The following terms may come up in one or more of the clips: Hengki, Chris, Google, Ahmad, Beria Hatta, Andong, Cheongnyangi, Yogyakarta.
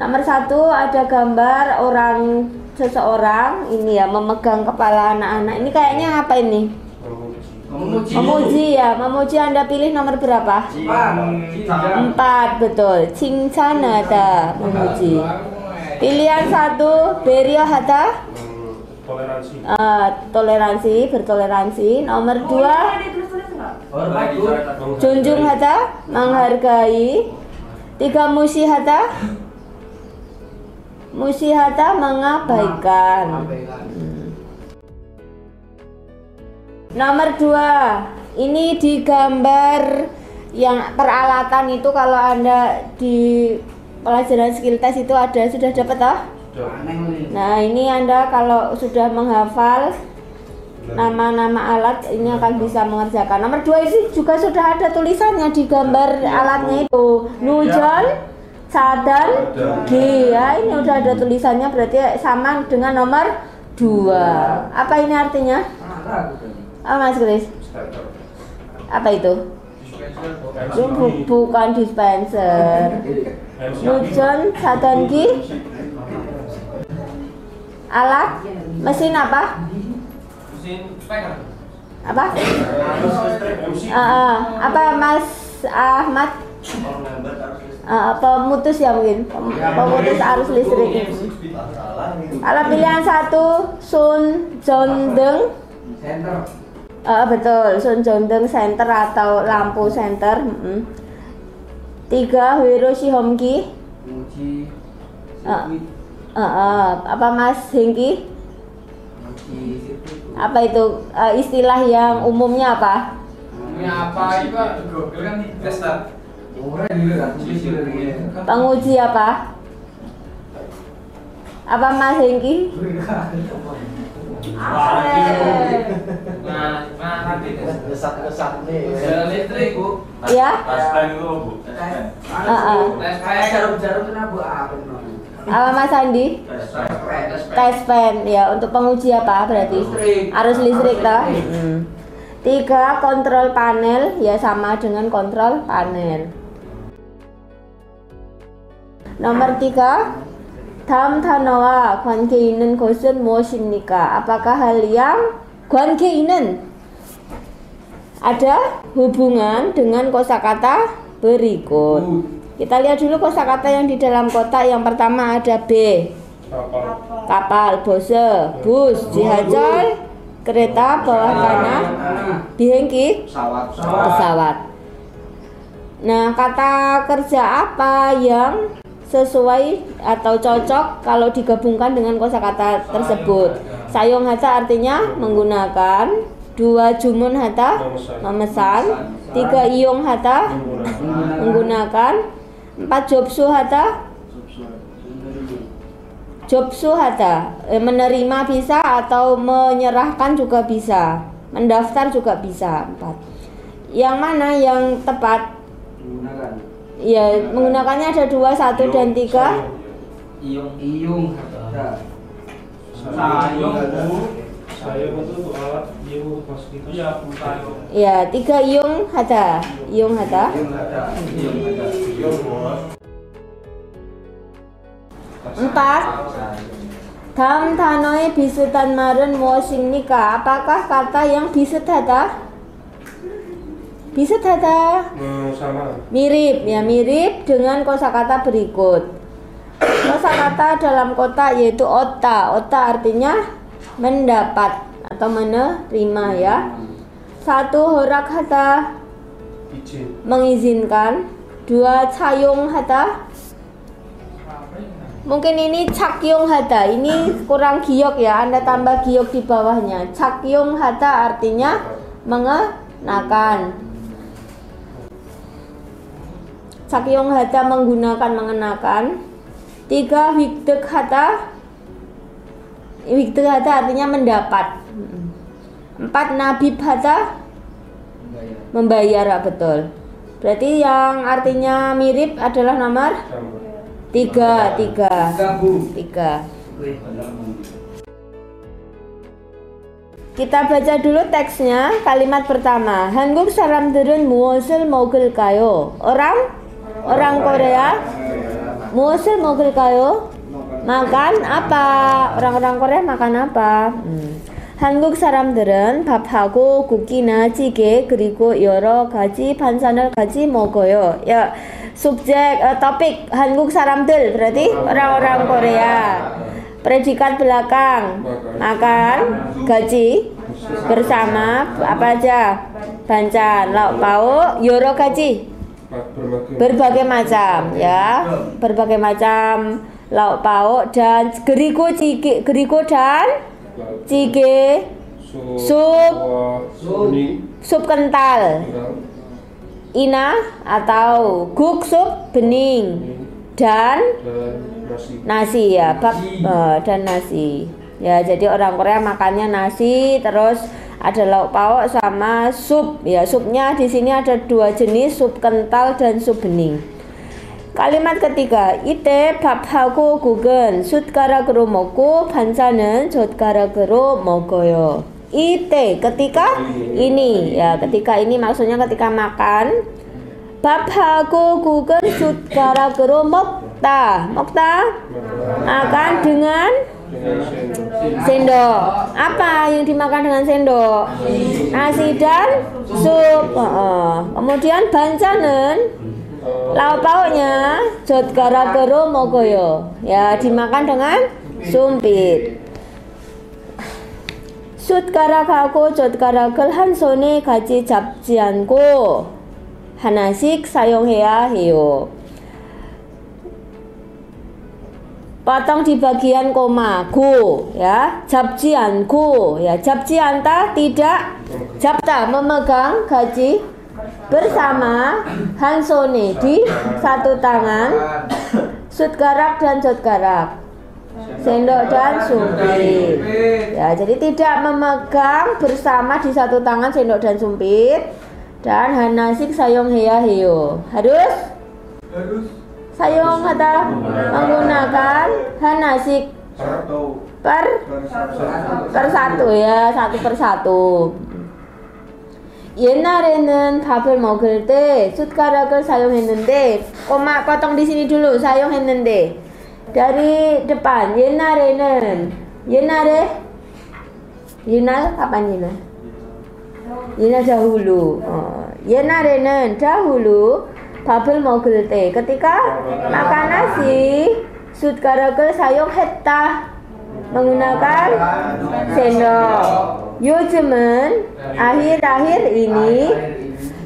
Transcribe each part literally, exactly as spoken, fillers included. Nomor satu ada gambar orang seseorang ini ya memegang kepala anak-anak. Ini kayaknya apa ini? Memuji. Memuji ya, memuji. Anda pilih nomor berapa? Empat, betul. 칭찬 하다, memuji. Pilihan satu Beria Hatta. Toleransi. Uh, toleransi, bertoleransi. Nomor dua Junjung Hatta, menghargai. Tiga Musi Hatta. Musi Hatta, mengabaikan. Hmm. Nomor dua, ini di gambar yang peralatan itu kalau Anda di pelajaran skill test itu ada, sudah dapat toh? Nah, ini Anda kalau sudah menghafal nama-nama alat ini akan bisa mengerjakan. Nomor dua ini juga sudah ada tulisannya di gambar alatnya itu. Nujol, Sadan, G ya, ini udah ada tulisannya, berarti sama dengan nomor dua. Apa ini artinya? Oh, Mas Chris, apa itu? Bukan dispenser. Nujon, Sadan, G, alat, mesin apa? Apa? Uh, apa Mas Ahmad? Uh, pemutus ya mungkin, pemutus arus listrik. Kalau pilihan satu Sun Jondeng, uh, betul, Sun Jondeng Center atau lampu center. Mm. Tiga Hiroshi Hengki, uh, uh, uh, apa Mas Hengki? Apa itu uh, istilah yang umumnya apa? Umumnya apa itu Google kan tester. Penguji apa? Apa Mas Hengki? Ya? Apa Mas Andi? Test pen ya, untuk penguji apa berarti? Arus listrik toh? Tiga kontrol panel ya, sama dengan kontrol panel. Nomor tiga, dalam tanoa 관계 있는 것은 무엇입니까? Apakah hal yang 관계 있는 ada hubungan dengan kosakata berikut. Kita lihat dulu kosakata yang di dalam kotak. Yang pertama ada B, kapal, bose, bus, jihajal, kereta bawah tanah, Hengki, pesawat. Nah, kata kerja apa yang sesuai atau cocok kalau digabungkan dengan kosakata tersebut? Sayong hatta artinya menggunakan, dua jumun hatta memesan, tiga iyong hatta menggunakan, empat jobsu hatta jobsu hatta menerima bisa atau menyerahkan juga bisa, mendaftar juga bisa. Empat, yang mana yang tepat? Ya, menggunakannya ada dua, satu dan tiga. Iyong, iyong, sayong, sayong itu untuk alat, iyong untuk plastik. Ya, sayong. Ya, tiga iyong hatta, iyong hatta. Empat, dam tanoi bisutan maren muasing nikah. Apakah kata yang bisut hatta? Bisa tata hmm, sama. Mirip ya, mirip dengan kosakata berikut. Kosakata dalam kotak yaitu ota. Ota artinya mendapat atau menerima ya. Satu horak hatta, mengizinkan. Dua cayong hatta, mungkin ini cakyong hatta. Ini kurang giyok ya, Anda tambah giyok di bawahnya. Cakyong hatta artinya mengenakan. Sakyong hatta menggunakan, mengenakan. Tiga wikdek hatta, wikdek hatta artinya mendapat. Empat nabib hatta, membayar, betul. Berarti yang artinya mirip adalah nomor tiga, tiga, tiga. Kita baca dulu teksnya. Kalimat pertama, Hanguk saram derun muosil mogel kayo. Orang Orang Korea Musil mau kayo? Makan apa? Orang-orang Korea makan apa? Hmm. 한국 사람들은 밥하고 국이나 찌개 그리고 여러 가지 반찬을 같이 먹어요. Ya, subjek uh, topik 한국 사람들 berarti orang-orang Korea. Predikat belakang makan, gaji, bersama apa aja? Bancan, lauk pauk, yoro gaji. Berbagai macam ya, berbagai macam lauk pauk dan geriko ciki, geriko dan cige, sup, sup kental, ina atau guk sup bening dan nasi ya, bab dan nasi ya. Jadi orang Korea makannya nasi, terus ada lauk pauk sama sup ya. Supnya di sini ada dua jenis, sup kental dan sup bening. Kalimat ketiga, ite 밥하고 국은 숟가락으로 먹고 반찬은 젓가락으로 먹어요. Ite ketika ini ya, ketika ini maksudnya ketika makan. 밥하고 국은 숟가락으로 먹다. 먹다 makan dengan sendok. Apa yang dimakan dengan sendok? Nasi dan sup. Kemudian bancanen lauk pauknya jotgarakero mogoyo ya, dimakan dengan sumpit. Sutgarakhago jotgarakul hansone gaji japji ango hanasik sayonghea heyo. Potong di bagian koma go ya, japji ango ya, japji anta tidak, japta memegang, gaji bersama, hansone di satu tangan, sutgarak dan jotgarak, sendok dan sumpit ya. Jadi tidak memegang bersama di satu tangan sendok dan sumpit. Dan hanasik sayong hea heo, harus sayong kata menggunakan hanasik per per satu ya, satu per satu. Yenarenen 밥을 먹을 때 숟가락을 사용했는데, koma potong di sini dulu, 사용했는데 dari depan. Yenarenen, yenare, yenal kapan yenal? Yenal dahulu. Oh. Yenarenen dahulu 밥을 먹을 때 ketika makan nasi, 숟가락을 사용했다 menggunakan sendok. Yojemen akhir-akhir ini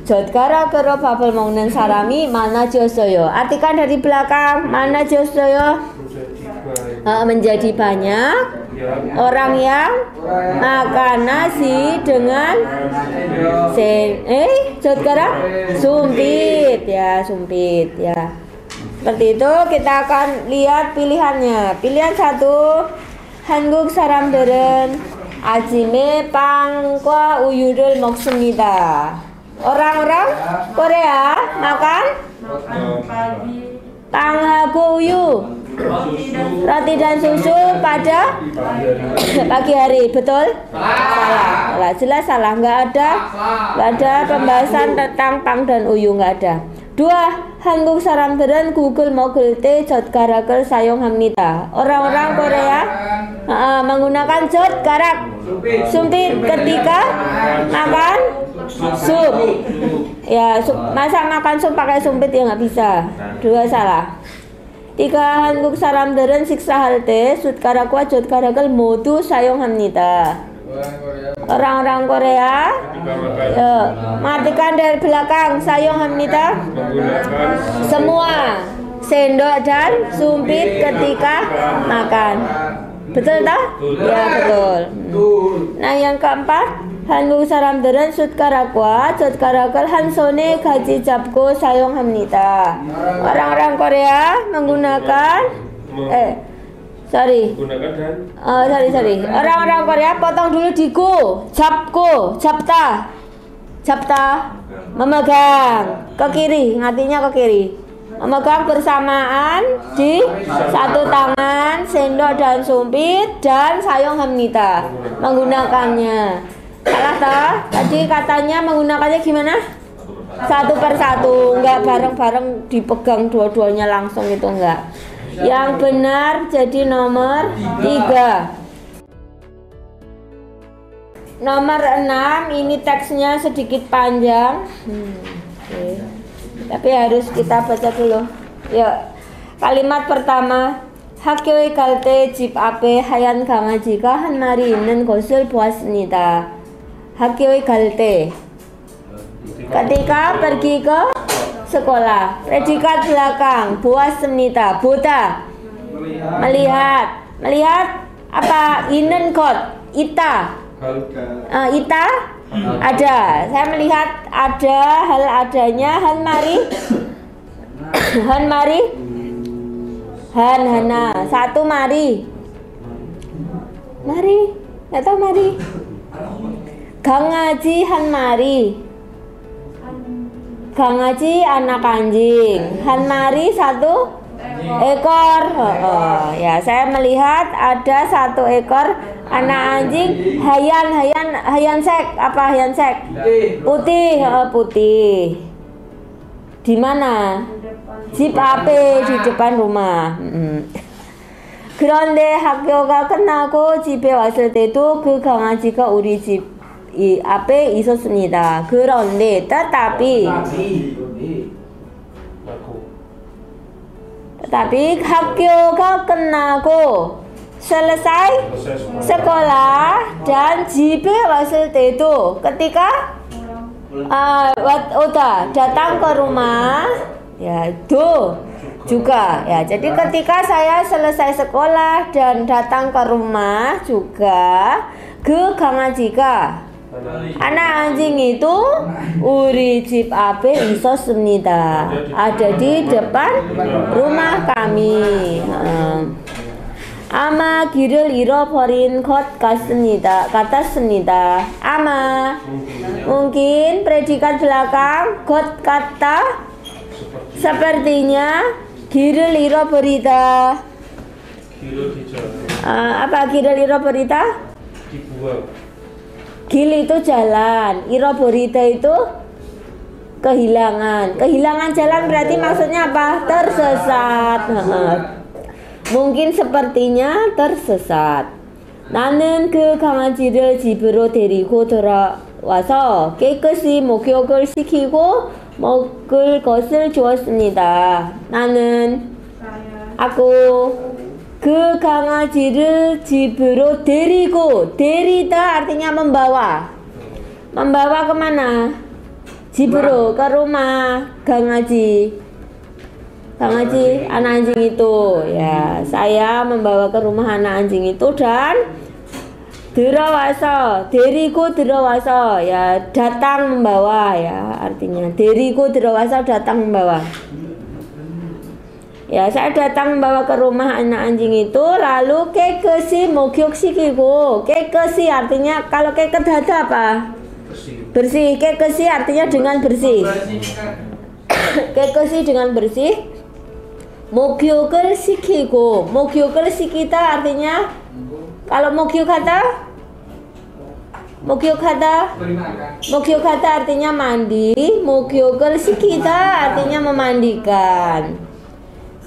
jotgarakero babel mongnen sarami mana josoyo. Artikan dari belakang, mana josoyo menjadi banyak orang yang makan nasi dengan sen eh jotgarak sumpit ya, sumpit ya. Seperti itu. Kita akan lihat pilihannya. Pilihan satu, 한국 사람들은 아침에 빵과 우유를 먹습니다. Orang-orang Korea makan panghago uyu, roti dan susu pada pagi hari. Betul? Salah. Salah. Jelas salah. Nggak ada, nggak ada pembahasan tentang pang dan uyu, nggak ada. Dua, 한국 사람들은 국을 먹을 때 젓가락을 사용합니다. Orang-orang Korea uh, menggunakan 젓가락 sumpit ketika makan sup ya, sup. Masa makan sup pakai sumpit ya, nggak bisa. Dua salah. Tiga, 한국 사람들은 식사할 때 숟가락과 젓가락을 모두 사용합니다. Orang-orang Korea ya, matikan dari belakang, sa용합니다 semua sendok dan sumpit ketika makan. Betul tak? Ya betul. Nah yang keempat, 한국 사람들은 숟가락과 젓가락을 한 손에 같이 잡고 사용합니다. Orang-orang Korea menggunakan eh Sorry. Oh, sorry, sorry. Orang-orang Korea potong dulu di go, japko, japta, japta, memegang ke kiri, ngatinya ke kiri, memegang bersamaan di satu tangan, sendok dan sumpit dan sayonghamnida menggunakannya. Salah toh? Tadi katanya menggunakannya gimana? satu persatu, nggak bareng-bareng dipegang dua-duanya langsung, itu enggak. Yang benar jadi nomor tiga. Nomor enam, ini teksnya sedikit panjang, hmm, okay. Tapi harus kita baca dulu. Yuk, kalimat pertama, Hakyoe kalte jip ape hayan gamajiga hanmari inen gosul boasnida. Hakyoe kalte, ketika pergi ke sekolah. Predikat belakang, boasnida, buta, melihat. Melihat apa? Inen kot, ita. Uh, ita ada, saya melihat ada, hal adanya, han mari, han mari, han hana, satu mari, mari, nggak tahu mari, gang ngaji han mari, gang ngaji anak anjing, han mari satu ekor, oh, oh. Ya saya melihat ada satu ekor anak anjing, hayan, hayan, hayan sek, apa hayan sek? Putih, oh, putih. Di mana? Jip ape, di depan rumah. Gronde hakyoga kenako jipe wasel tetu ke kangaji ke uri jip ape iso senida. Gronde, tetapi. Tapi hakyoga kenako selesai sekolah dan jibe wasil tetu ketika uh, udah datang ke rumah ya itu juga ya. Jadi ketika saya selesai sekolah dan datang ke rumah juga ke gangajika anak anjing itu uri jip ape iso senida, ada di depan rumah kami. Hmm. Ama giril iro porin kot kasenida, kata senida. Ama mungkin predikat belakang kot kata sepertinya, giril iro berita uh, apa giril iro berita? Gil itu jalan, iro berita itu kehilangan. Kehilangan jalan berarti maksudnya apa? Tersesat. Mungkin sepertinya tersesat. Nanen ke kamajiril jibero deriku 돌아와서 깨끗이 목욕을 시키고 먹을 것을 주었습니다. 나는 aku ke kamajiril jibero deriku, derita artinya membawa. Membawa kemana? Jibero ke rumah gangaji. Kang Haji, anak anjing itu ya, saya membawa ke rumah anak anjing itu dan dirawaso, diriku dirawaso ya, datang membawa ya, artinya diriku dirawaso datang membawa. Ya, saya datang membawa ke rumah anak anjing itu, lalu kekesi mokyoksikiko, kekesi artinya kalau keket dada apa? Bersih, kekesi artinya dengan bersih. Kekesi dengan bersih. Mokyokul sikigo, mokyokul sikita artinya kalau mokyok kata, mokyok kata, mokyok kata artinya mandi, mokyokul sikita artinya memandikan.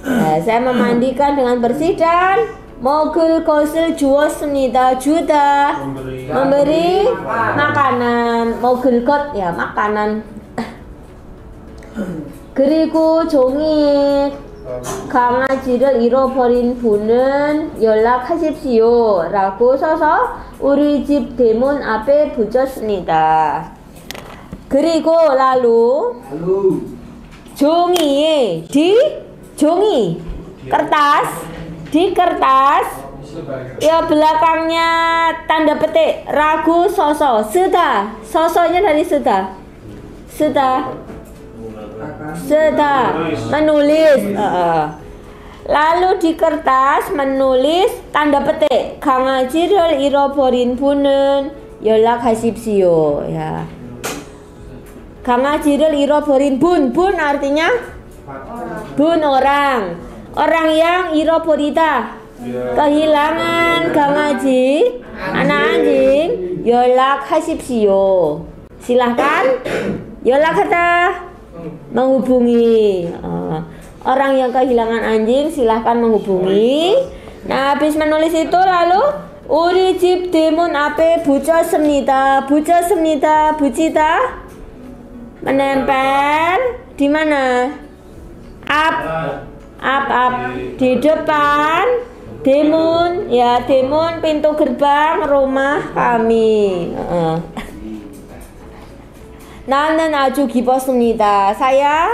Nah, saya memandikan dengan bersih dan mogul kosil juo senita juta memberi makanan, mogul kot ya makanan. Keriku jongi 강아지를 잃어버린 분은 연락하십시오 라고 써서 우리 집 대문 앞에 붙였습니다. 그리고 lalu 종이에 di 종이 kertas, di kertas ya belakangnya tanda petik ragu soso sudah, sosonya dari sudah, sudah sudah menulis, uh, lalu di kertas menulis tanda petik 강아지를 잃어버린 분은 연락하십시오 ya. 강아지를 잃어버린 분, 분 artinya bun orang, orang yang 잃어버리다 kehilangan, 강아지 anak anjing, 연락하십시오 silahkan Yogyakarta menghubungi. Uh, orang yang kehilangan anjing silahkan menghubungi. Nah, habis menulis itu lalu Uricip demun ape buca semnita, buca semnita, bucita menempel di mana? Up, up, up di depan demun, ya demun pintu gerbang rumah kami. Nanan aju gipo semnita, saya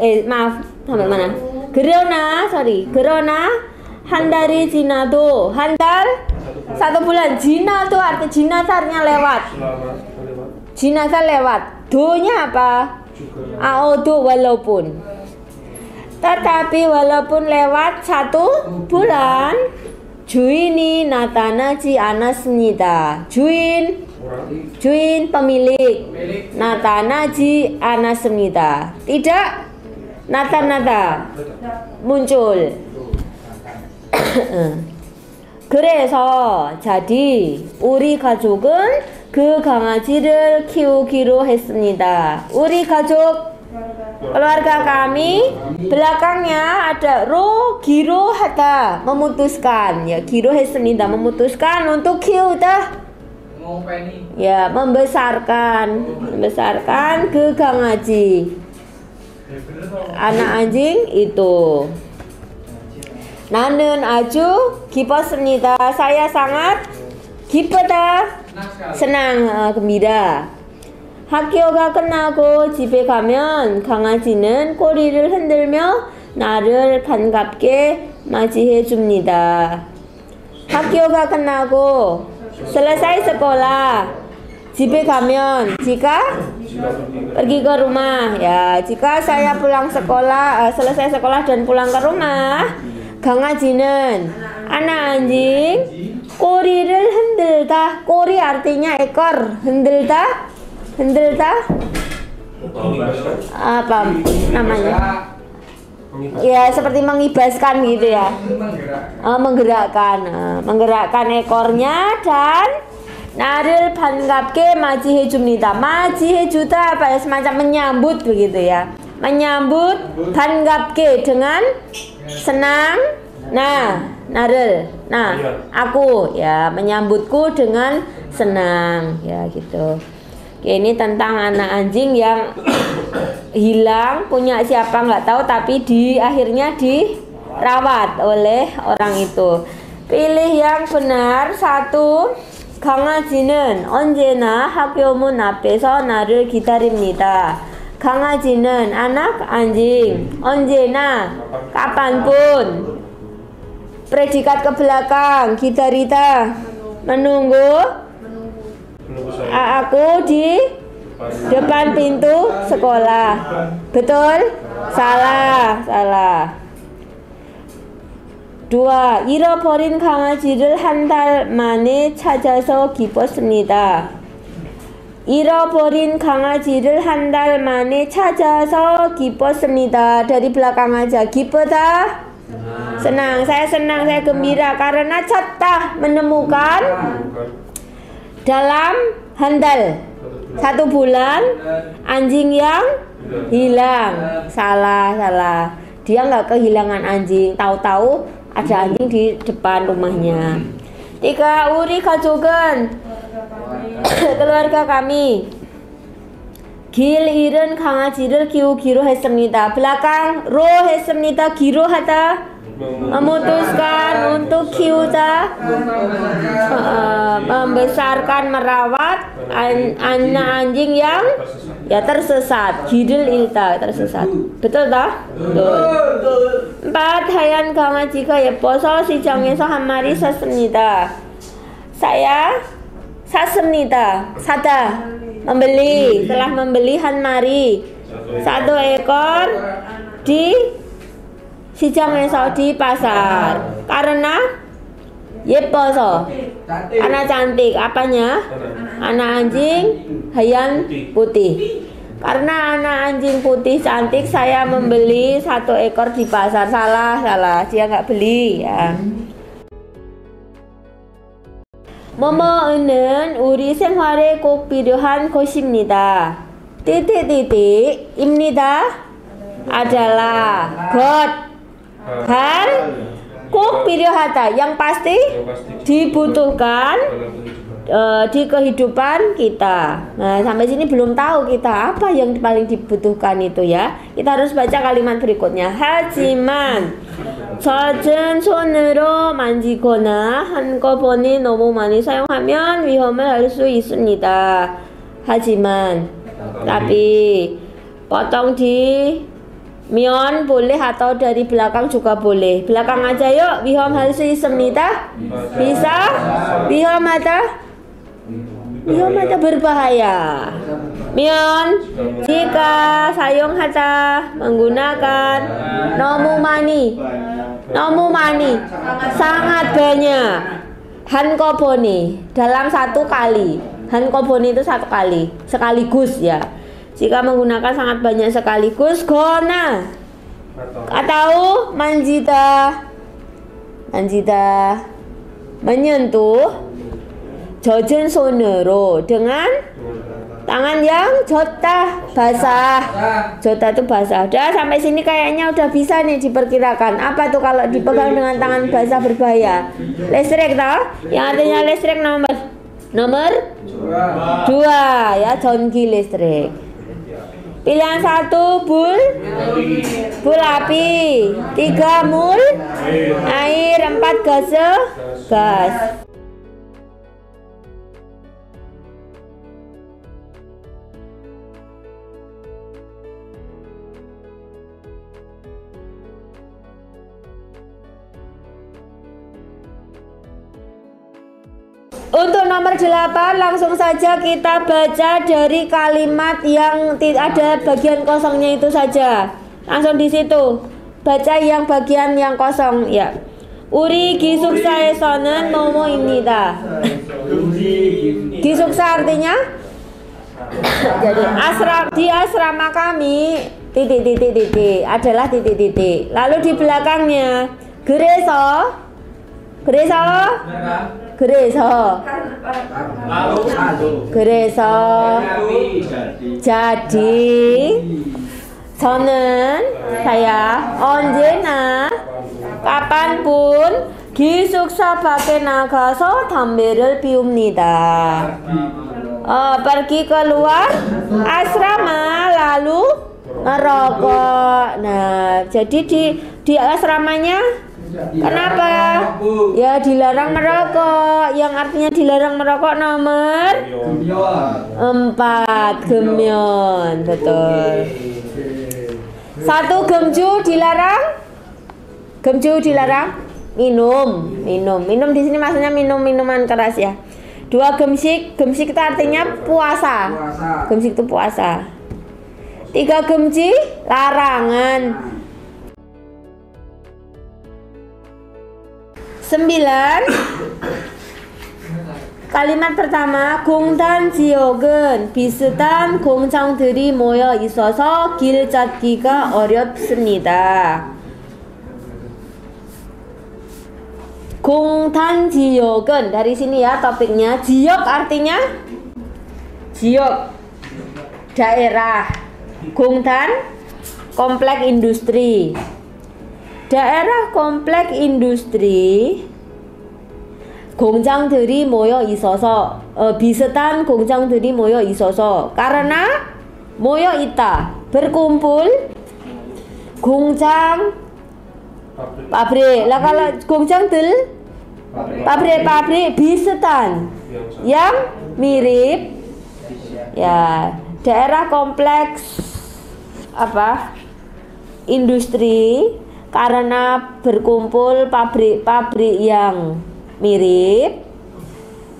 eh maaf sampai mana? Gerona, sorry, gerona handari jinado, handar satu bulan. Jina tuh arti jinazahnya lewat. Jinazah lewat. Do-nya apa? Aodo walaupun. Tetapi walaupun lewat satu bulan. Juini natana ci anasnita. Juin. Juin pemilik. Natana ci anasnita. Tidak. Nata-nata muncul. 그래서 jadi 우리 가족은 그 강아지를 키우기로 했습니다. 우리 가족 keluarga kami belakangnya ada ro giro hatta memutuskan ya giro 했습니다 memutuskan untuk kiudah ya membesarkan membesarkan ke kangaji anak anjing itu. Nanun aju giposnita, saya sangat gipeta senang uh, gembira. Hakyoga kenago jibe gamen 강아지는 꼬리를 흔들며 나를 반갑게 맞이해 줍니다. Hakyoga kenago selesai sekolah jibe gamen jika pergi ke rumah ya jika saya pulang sekolah uh, selesai sekolah dan pulang ke rumah. 강아지는 anak anjing 꼬리를 흔들다. 꼬리 artinya ekor. 흔들다 흔들다 apa namanya ya seperti mengibaskan gitu ya uh, menggerakkan uh, menggerakkan ekornya. Dan naril 반갑게 맞이해 줍니다. 맞이해 주다 apa ya semacam menyambut begitu ya menyambut 반갑게 dengan senang. Nah, narel. Nah, aku ya menyambutku dengan senang ya gitu. Oke, ini tentang anak anjing yang hilang punya siapa nggak tahu tapi di akhirnya dirawat oleh orang itu. Pilih yang benar satu. 강아지는 언제나 학교 문 앞에서 나를 기다립니다. 강아지는 anak anjing. Onjena kapanpun. Predikat ke belakang. Gitarita menunggu. Aku di depan pintu sekolah. Betul? Salah, salah. Dua. 잃어버린 강아지를 한 달 만에 찾아서 기뻤습니다. 잃어버린 강아지를 한 달 만에 찾아서 기뻤습니다. Dari belakang aja. 기쁘다. Senang. Saya senang, saya gembira karena catah menemukan dalam handal satu bulan anjing yang hilang. Salah, salah. Dia nggak kehilangan anjing. Tahu-tahu ada anjing di depan rumahnya. Tiga. 우리 가족은 keluarga kami Gil Iren 강아지를 키우기로 했습니다. Belakang ro 했습니다. Giro hatta memutuskan untuk kiuta uh, membesarkan merawat an anak anjing yang ya tersesat. Gidil ilta tersesat. Betul toh? Betul. Empat. Hayan 강아지가 예뻐서 시장에서 한 마리 샀습니다. Saya Sasemnita, sada membeli, telah membeli hanmari satu ekor di Sijang Esok di pasar. Karena yeposo, karena cantik. Apanya? Anak anjing hayan putih. Karena anak anjing putih cantik, saya membeli satu ekor di pasar. Salah, salah. Dia nggak beli ya. 뭐뭐는 우리 생활에 꼭 필요한 것입니다. titik-titik imnida adalah God kan ku beria hatta yang pasti dibutuhkan uh, di kehidupan kita. Nah sampai sini belum tahu kita apa yang paling dibutuhkan itu ya. Kita harus baca kalimat berikutnya. Hajiman 젖은 손으로 만지거나 한꺼번에 너무 많이 사용하면 위험을 알 수 있습니다. 하지만 tapi potong di mion boleh atau dari belakang juga boleh. Belakang aja yuk. 위험 할 수 있습니다. Bisa? 위험하다? 위험하다 berbahaya. Mion jika sayung hata menggunakan nomu mani. Nomu mani sangat banyak. Hankoboni dalam satu kali. Hankoboni itu satu kali sekaligus ya. Jika menggunakan sangat banyak sekaligus gona atau manjita. Manjita menyentuh jojen sonero dengan tangan yang jota basah. Jota itu basah. Udah sampai sini kayaknya udah bisa nih diperkirakan. Apa tuh kalau dipegang dengan tangan basah berbahaya? Listrik tau? Yang artinya listrik nomor nomor dua ya, jongki listrik. Pilihan satu bul bul api, tiga mul air, empat gase gas. Untuk nomor delapan langsung saja kita baca dari kalimat yang ada bagian kosongnya itu saja. Langsung di situ. Baca yang bagian yang kosong ya. Uri gisuksa esonen momo imnida. Gisuksa artinya jadi asrama, di asrama kami titik-titik-titik adalah titik-titik. Lalu di belakangnya gereso gereso Gereso Gereso jadi sonen saya onjena kapanpun gisuksa pakai nagaso tamberel piumnida. Oh, pergi keluar asrama lalu ngerokok. Nah jadi di di asramanya kenapa? Ya dilarang merokok. Yang artinya dilarang merokok nomor empat gemyon, betul. Satu gemju dilarang. Gemju dilarang minum, minum, minum di sini maksudnya minum minuman keras ya. Dua gemsik, gemsik itu artinya puasa. Gemsik itu puasa. Tiga gemji larangan. Sembilan kalimat pertama 공단 지역은 비슷한 공장들이 모여 있어서 길 찾기가 어렵습니다. 공단 지역은 dari sini ya topiknya. 지역 artinya 지역 daerah. 공단 komplek industri. Daerah komplek industri 공장들이 모여 있어서 uh, 비슷한 공장들이 모여 있어서 karena 모여 있다 berkumpul 공장 pabrik lah kalau 공장들 pabrik-pabrik 비슷한 yang mirip ya daerah kompleks apa industri karena berkumpul pabrik-pabrik yang mirip.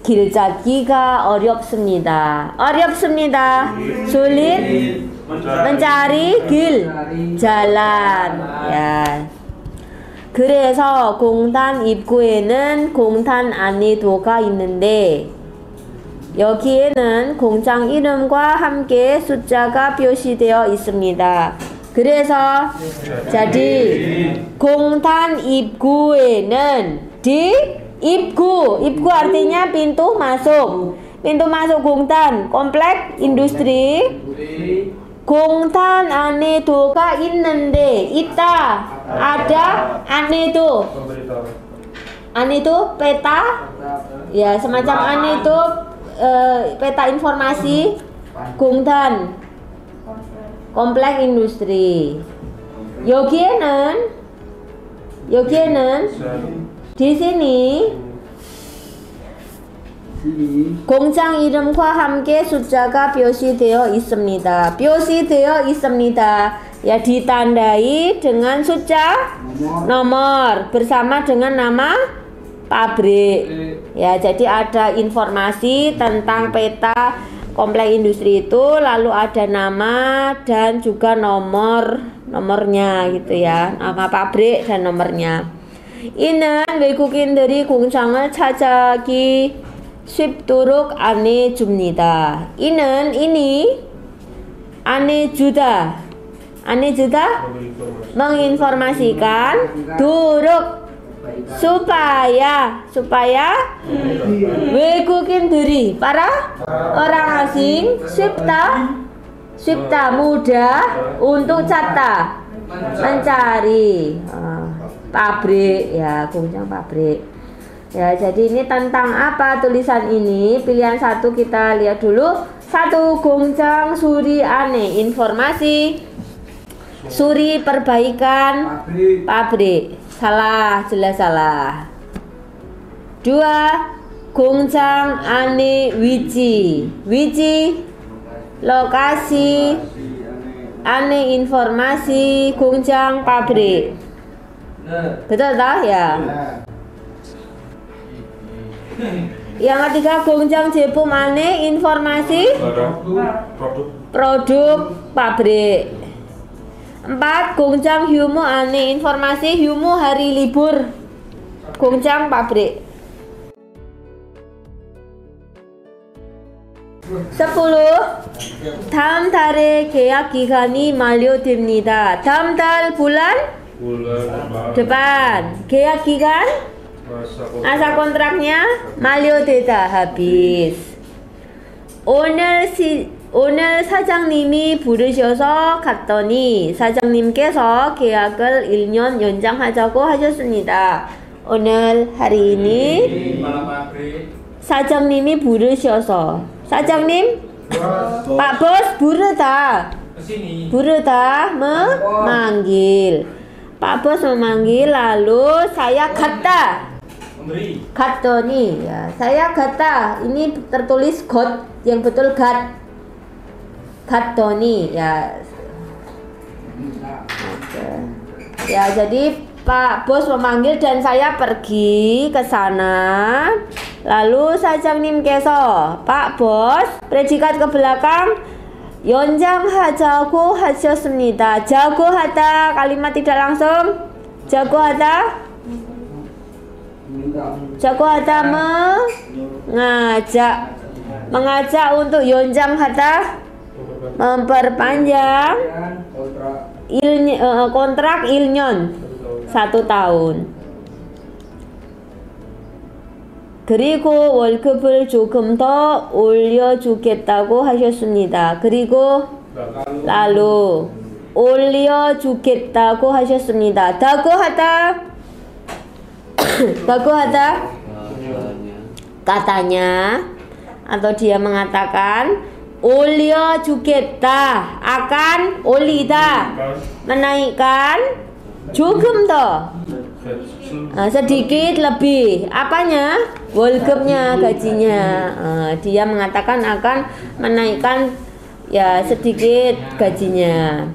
길 찾기가 어렵습니다. 어렵습니다. Sulit mencari gil jalan ya. 그래서 공단 입구에는 공단 안내도가 있는데 여기에는 공장 이름과 함께 숫자가 표시되어 있습니다. Gereso jadi 공단 입구에는 di ibgu. Ibgu artinya pintu masuk. Pintu masuk Gungtan, Komplek Industri Gungtan ane doka inende ita ada ane itu ane itu peta ya semacam ane itu e, peta informasi Gungtan Komplek Industri Yogyakarta Yogyakarta di sini 공장 이름과 함께 숫자가 표시되어 있습니다. 표시되어 있습니다. Ya ditandai dengan 숫자 nomor, nomor bersama dengan nama pabrik. Ya, jadi ada informasi tentang peta komplek industri itu, lalu ada nama dan juga nomor nomornya gitu ya. Nama pabrik dan nomornya. 이는 외국인들이 공장을 찾아기 쉽도록 ane 줍니다. 이는 ini ane juda, ane juda menginformasikan duruk supaya supaya 외국인들이 para orang asing 쉽다 쉽다 mudah untuk 찾다 mencari ah, pabrik ya kunjung pabrik. Ya, jadi ini tentang apa tulisan ini? Pilihan satu kita lihat dulu. Satu, Gongjang Suri Ane informasi Suri perbaikan pabrik. pabrik. Salah, jelas salah. Dua, Gongjang Ane Wiji Wiji lokasi Ane informasi Gongjang pabrik. Betul toh ya? Yang ketiga, Gongjang Jepu Mane informasi produk, produk pabrik. Empat, Gongjang Hyumu Ane informasi Hyumu hari libur Gongjang pabrik. Sepuluh, Dalam Tare Keyak Gigani Malio Dimnida. Dalam Tal bulan depan Keyak Gigan masa kontraknya Malio Deda habis. 오늘 시 오늘 사장님이 부르셔서 갔더니 사장님께서 계약을 일 년 연장하자고 하셨습니다. 오늘 hari ini 사장님이 부르셔서 사장님 Pak Bos 부르다 부르다 memanggil Pak Bos memanggil lalu saya 갔다 Gatoni ya, saya gata. Ini tertulis got, yang betul gat. Gatoni ya. Oke. Ya, jadi Pak Bos memanggil dan saya pergi ke sana. Lalu 사장님께서 Pak Bos predikat ke belakang 연장하자고 하셨습니다. 자고 하다 kalimat tidak langsung. 자고 하다 Jago Hatta mengajak mengajak untuk Yonjang Hatta memperpanjang il, kontrak Ilnyon satu tahun. 그리고 월급을 조금 더 올려주겠다고 하셨습니다. 그리고 lalu 올려주겠다고 하셨습니다. Jago Hatta Dago Hatta katanya atau dia mengatakan Olio Jugeta akan Olida menaikkan Jugum to nah, sedikit lebih apanya Wolgumnya gajinya nah, dia mengatakan akan menaikkan ya sedikit gajinya.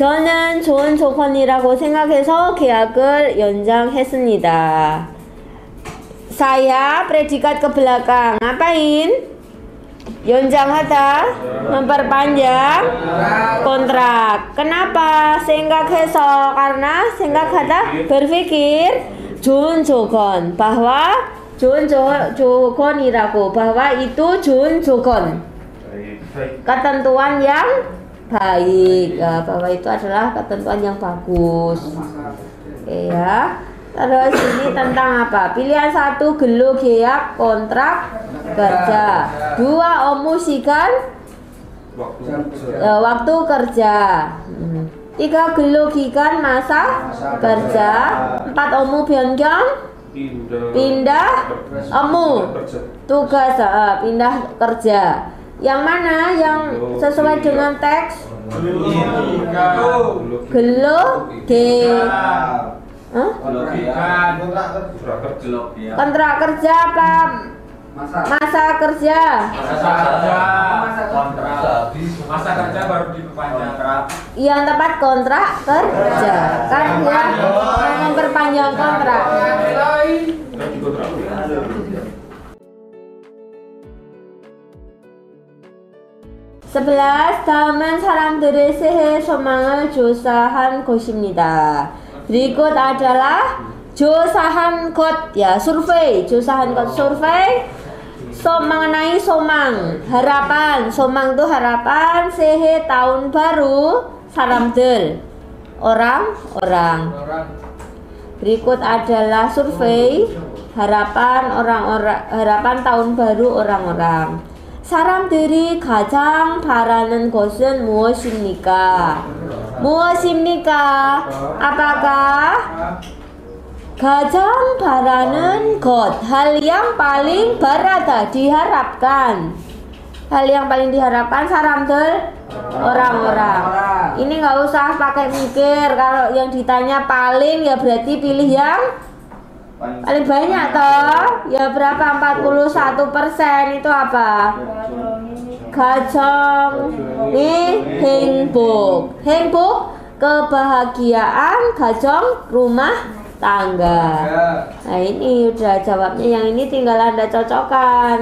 저는 좋은 조건이라고 생각해서 계약을 연장했습니다. Saya predikat ke belakang. Ngapain? 연장하다 memperpanjang kontrak. Kenapa? 생각해서 karena 생각하다 berpikir 좋은 조건 bahwa 좋은 조건이라고 bahwa itu 좋은 조건 ketentuan yang baik, bahwa itu adalah ketentuan yang bagus. Oke ya. Terus ini tentang apa? Pilihan satu gelo geyak kontrak kerja. Dua omusikan waktu kerja. Waktu kerja. Tiga gelo gikan masa kerja. Empat omu bionjong pindah, pindah omu tugas uh, pindah kerja. Yang mana yang sesuai dengan teks? Gelo geyak. Huh? Kontrak kerja apa? Masa, masa kerja. Masa kerja. Kontrak. Masa kerja baru diperpanjang. Yang tepat kontrak kerja. Kan ya memperpanjang kontrak. sebelas 다음은 사람들의 새해 소망을 조사한 곳입니다. Berikut adalah josahan kot ya, survei, josahan kot survei. So mengenai somang, harapan, somang itu harapan, sehe tahun baru, saramdel, orang-orang. Berikut adalah survei harapan orang-orang, harapan tahun baru orang-orang. 사람들이 가장 바라는 것은 무엇입니까? 무엇입니까? Apakah 가장 바라는 것, hal yang paling barada, diharapkan. Hal yang paling diharapkan 사람들, orang-orang. Ini nggak usah pakai mikir. Kalau yang ditanya paling ya berarti pilih yang paling banyak toh. Ya berapa? empat puluh satu persen itu apa? Gajong nih hengbuk. Hengbuk kebahagiaan, gajong rumah tangga. Nah ini udah jawabnya. Yang ini tinggal Anda cocokkan.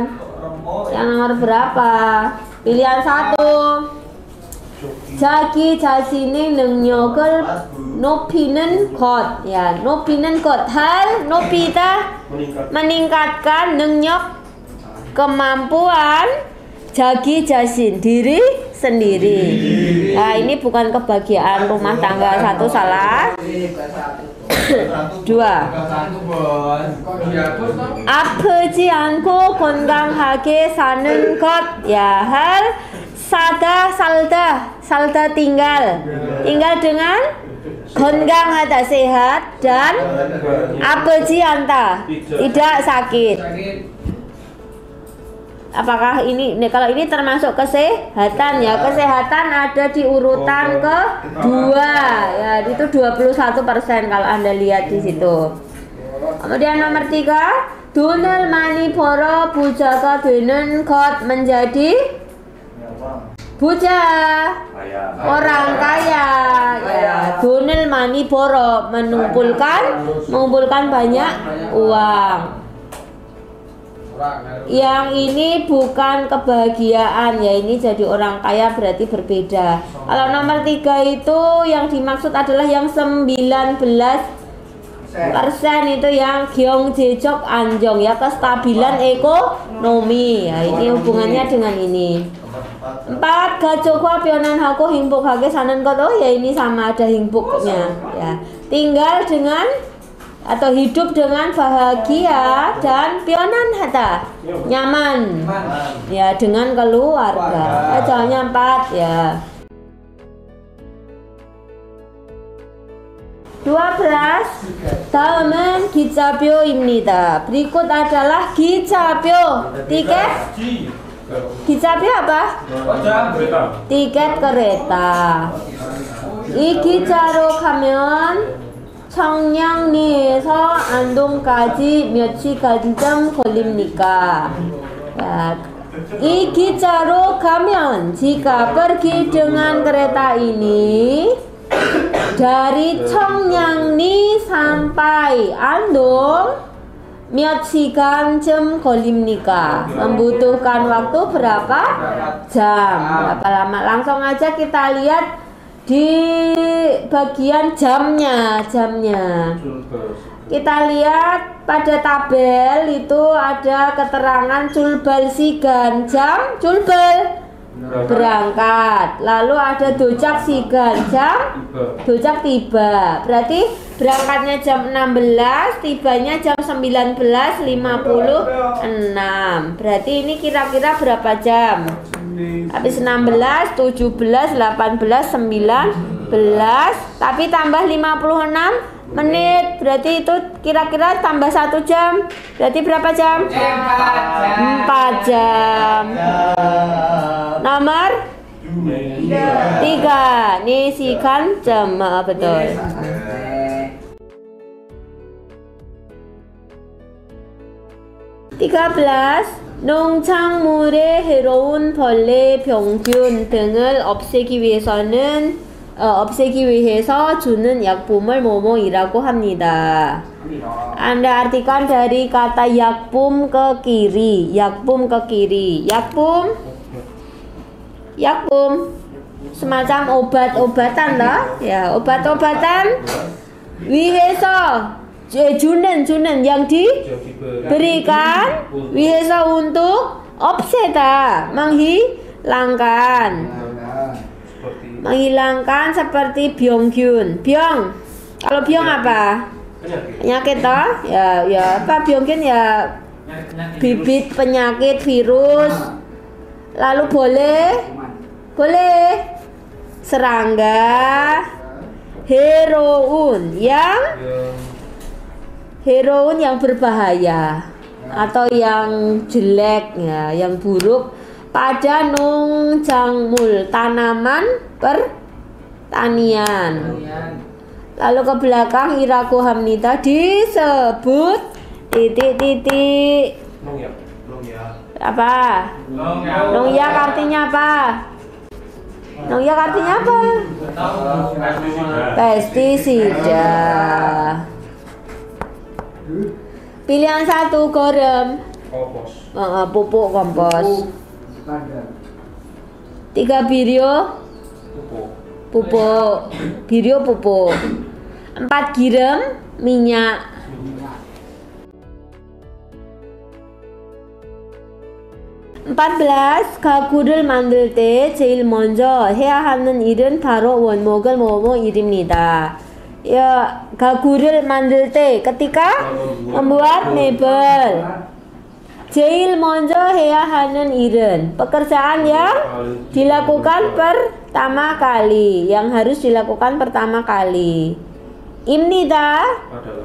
Yang nomor berapa? Pilihan satu. Jaki jasine neng nyogel nopinen kot ya, nopinen kot hal nopita meningkatkan neng nyok kemampuan jagi jasin diri sendiri. Nah ini bukan kebahagiaan rumah tangga, satu salah. Dua. Apeji anku konganghage sanen kot ya hal sada salda, salda tinggal, tinggal dengan gondang ada sehat dan abeji anta tidak sakit. Apakah ini, nih, kalau ini termasuk kesehatan ya, kesehatan ada di urutan ke dua ya, itu dua puluh satu persen kalau Anda lihat di situ. Kemudian nomor tiga, Dunel mani poro bujaka dunen kot menjadi buja, orang kaya ya, dunel mani poro mengumpulkan, mengumpulkan banyak uang. Yang ini bukan kebahagiaan ya, ini jadi orang kaya berarti berbeda. Kalau nomor tiga itu yang dimaksud adalah yang sembilan belas persen itu yang gyeongjejok anjong ya, kestabilan ekonomi ya, ini hubungannya dengan ini. Empat gajokwa pionan haku himpuk hake sanen kot, oh ya ini sama ada himpuknya ya, tinggal dengan atau hidup dengan bahagia dan pionan hatta nyaman ya dengan keluarga. Jawabnya empat ya. Dua belas Daomen gicapyo imnita. Berikut adalah gicapyo tiket. Gicapyo apa? Tiket kereta. Iki caro kamyon 청량리에서 안동까지 몇 시간쯤 걸립니까? 이 기차로 가면 jika pergi dengan kereta ini dari Cheongnyangi sampai Andong 몇 시간쯤 걸립니까? Membutuhkan waktu berapa jam? Berapa lama? Langsung aja kita lihat di bagian jamnya, jamnya kita lihat pada tabel itu ada keterangan culbal sigan jam culbal berangkat, berangkat. Lalu ada docak sigan, jam docak tiba, berarti berangkatnya jam enam belas, tibanya jam sembilan belas lima puluh enam. Berarti ini kira-kira berapa jam? Habis enam belas, tujuh belas, delapan belas, sembilan belas, tapi tambah lima puluh enam menit, berarti itu kira-kira tambah satu jam, berarti berapa jam? empat jam. Nomor tiga, nih sikan jam, betul. tiga belas. 농작물의 해로운 벌레 병균 등을 없애기 위해서는 어, 없애기 위해서 주는 약품을 뭐뭐이라고 합니다. Anda artikan dari kata yakpum ke kiri, yakpum ke kiri, yakpum, yakpum, semacam obat-obatan lah, ya obat-obatan. 위해서 Eh, junen, junen yang diberikan wiesa untuk opseta, menghilangkan, menghilangkan seperti byongkyun. Byong, kalau byong apa? Penyakit toh? Ya, ya apa byongkyun ya? Bibit penyakit virus. Lalu boleh, boleh serangga, heroun yang heroin yang berbahaya atau yang jelek ya, yang buruk pada nungjangmul tanaman pertanian. Lalu ke belakang iraku hamnita disebut titik-titik. Apa? Nongyak artinya apa? Nongyak artinya apa? Pestisida. Pilihan satu gorem, kompos, uh, pupuk kompos. Tiga birio, pupuk, pupuk, birio pupuk. Empat girem, minyak. Empat belas 가구를 만들 때 제일 먼저 해야 하는 일은 바로 원목을 뭐뭐일입니다. Ya, gaguril mandel te ketika membuat mebel. Jail monjo hea hanen iren, pekerjaan yang dilakukan pertama kali, yang harus dilakukan pertama kali. Imnita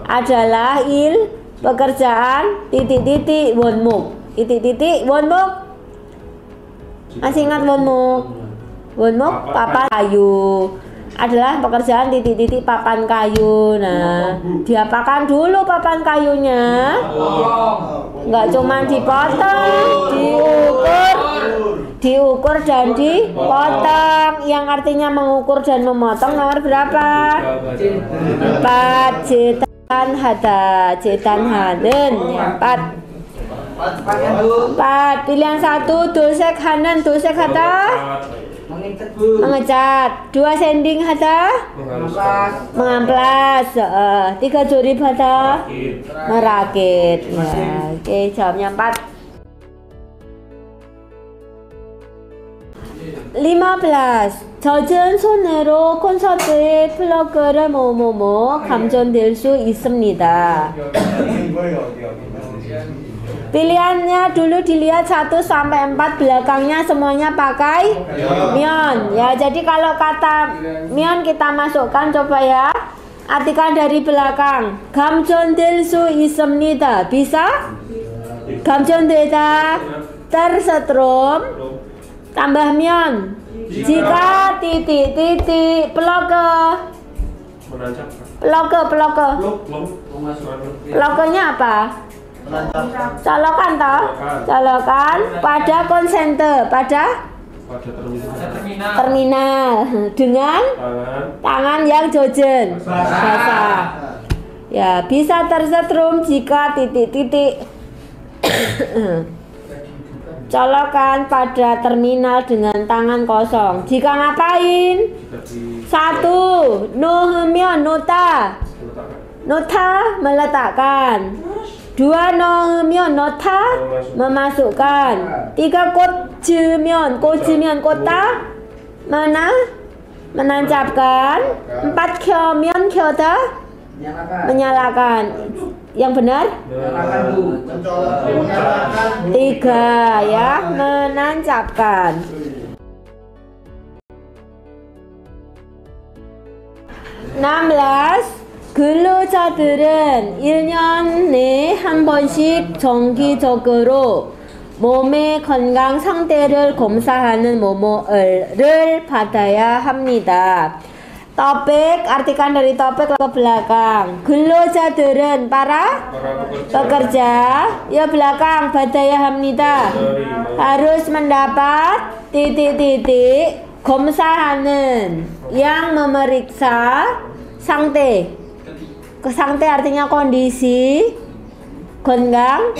adalah il pekerjaan titik-titik wonmuk, titik-titik wonmuk. Masih ingat wonmuk? Wonmuk papan kayu adalah pekerjaan titik-titik papan kayu. Nah, diapakan dulu papan kayunya? Enggak cuma dipotong, diukur, diukur dan dipotong. Yang artinya mengukur dan memotong nomor berapa? Empat. Cetan hada, cetan hanen. Empat. Empat. Pilihan satu dosek hanen, dosek hada. Mengecat. Dua sending hata mengamplas. uh, Tiga juri hata merakit. Ya, oke, okay, jawabnya empat. Lima belas 젖은 손으로 콘서트의 플러그를 모모모 감전될 수 있습니다. Pilihannya dulu dilihat satu sampai empat, belakangnya semuanya pakai mion. Ya, jadi kalau kata mion kita masukkan, coba ya. Artikan dari belakang. Gamjondil su isemnita. Bisa? Gamjondita tersetrum tambah mion. Jika titik-titik peloke. Peloke, peloke. Pelokonya apa? Colokan toh, colokan pada konsenter, pada terminal, terminal dengan tangan, tangan yang jojen basah. Ya, bisa tersetrum jika titik-titik colokan pada terminal dengan tangan kosong. Jika ngapain? Satu, nuhmyon nota, nota meletakkan. Dua, nohmyo nota memasukkan. Tiga, kot Jeumyeon, Gojeumyeon kota mana? Menancapkan. Empat Kyomyeon kota menyalakan. Yang benar? Tiga ya, menancapkan. enam belas 근로자들은 일 년에 한 번씩 정기적으로 몸의 건강 상태를 검사하는 뭐뭐를 받아야 합니다. Topik, artikan dari topik ke belakang. Gelojadeun, para, para pekerja. pekerja Ya belakang, badaya hamnida. Harus mendapat titik-titik 검사하는, yang memeriksa 상태. Kesangte artinya kondisi, gongang,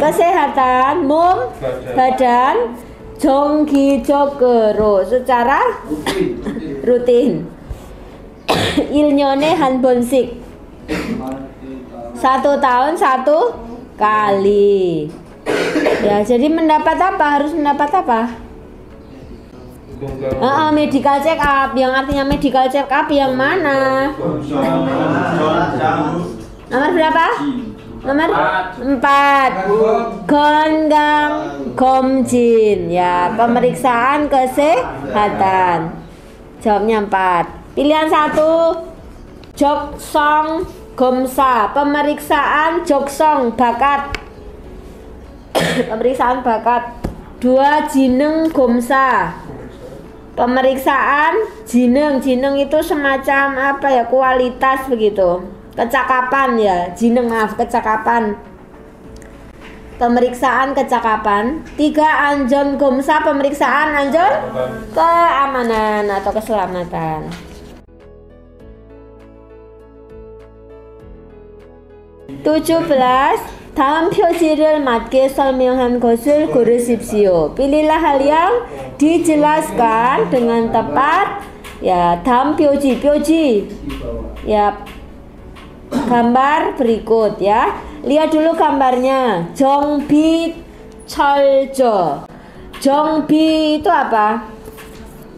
kesehatan, mum, badan, jonggi jogero secara rutin. Ilnyone hanbonsik, satu tahun satu kali. Ya, jadi mendapat apa? Harus mendapat apa? Uh, medical check up, yang artinya medical check up yang mana? Nomor berapa? Nomor empat. Gongang Gomjin, ya pemeriksaan kesehatan. Jawabnya empat. Pilihan satu, Joksong Gomsa, pemeriksaan Joksong bakat, pemeriksaan bakat. Dua, Jineng Gomsa, pemeriksaan jineng, jineng itu semacam apa ya, kualitas begitu, kecakapan ya, jineng maaf, kecakapan, pemeriksaan kecakapan. Tiga, Anjon Gomsa, pemeriksaan anjon keamanan atau keselamatan. Tujuh belas, 다음 표지를 맞게 설명한 것을 고르십시오. Pilihlah hal yang dijelaskan dengan tepat. Ya, 다음 표지, 표지. Ya, gambar berikut ya. Lihat dulu gambarnya. 정비 철저. 정비 itu apa?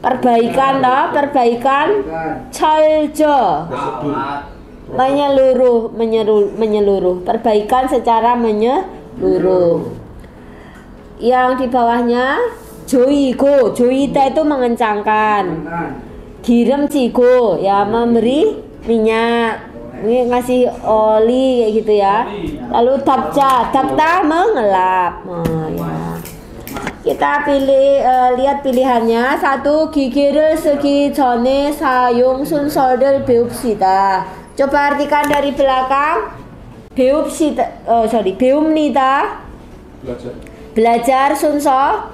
Perbaikan toh, perbaikan. 철저. Menyeluruh, menyeluruh, menyeluruh, perbaikan secara menyeluruh. Yang di bawahnya joigo, joita itu mengencangkan, girem cigo ya memberi minyak, ini ngasih oli kayak gitu ya. Lalu tapca, tapta mengelap. Oh, ya. Kita pilih, uh, lihat pilihannya. Satu, gigi를 쓰기 전에 사용 순서를 배웁시다. Coba artikan dari belakang. Beupsita, oh sorry, beumnida. Belajar. Belajar sunso.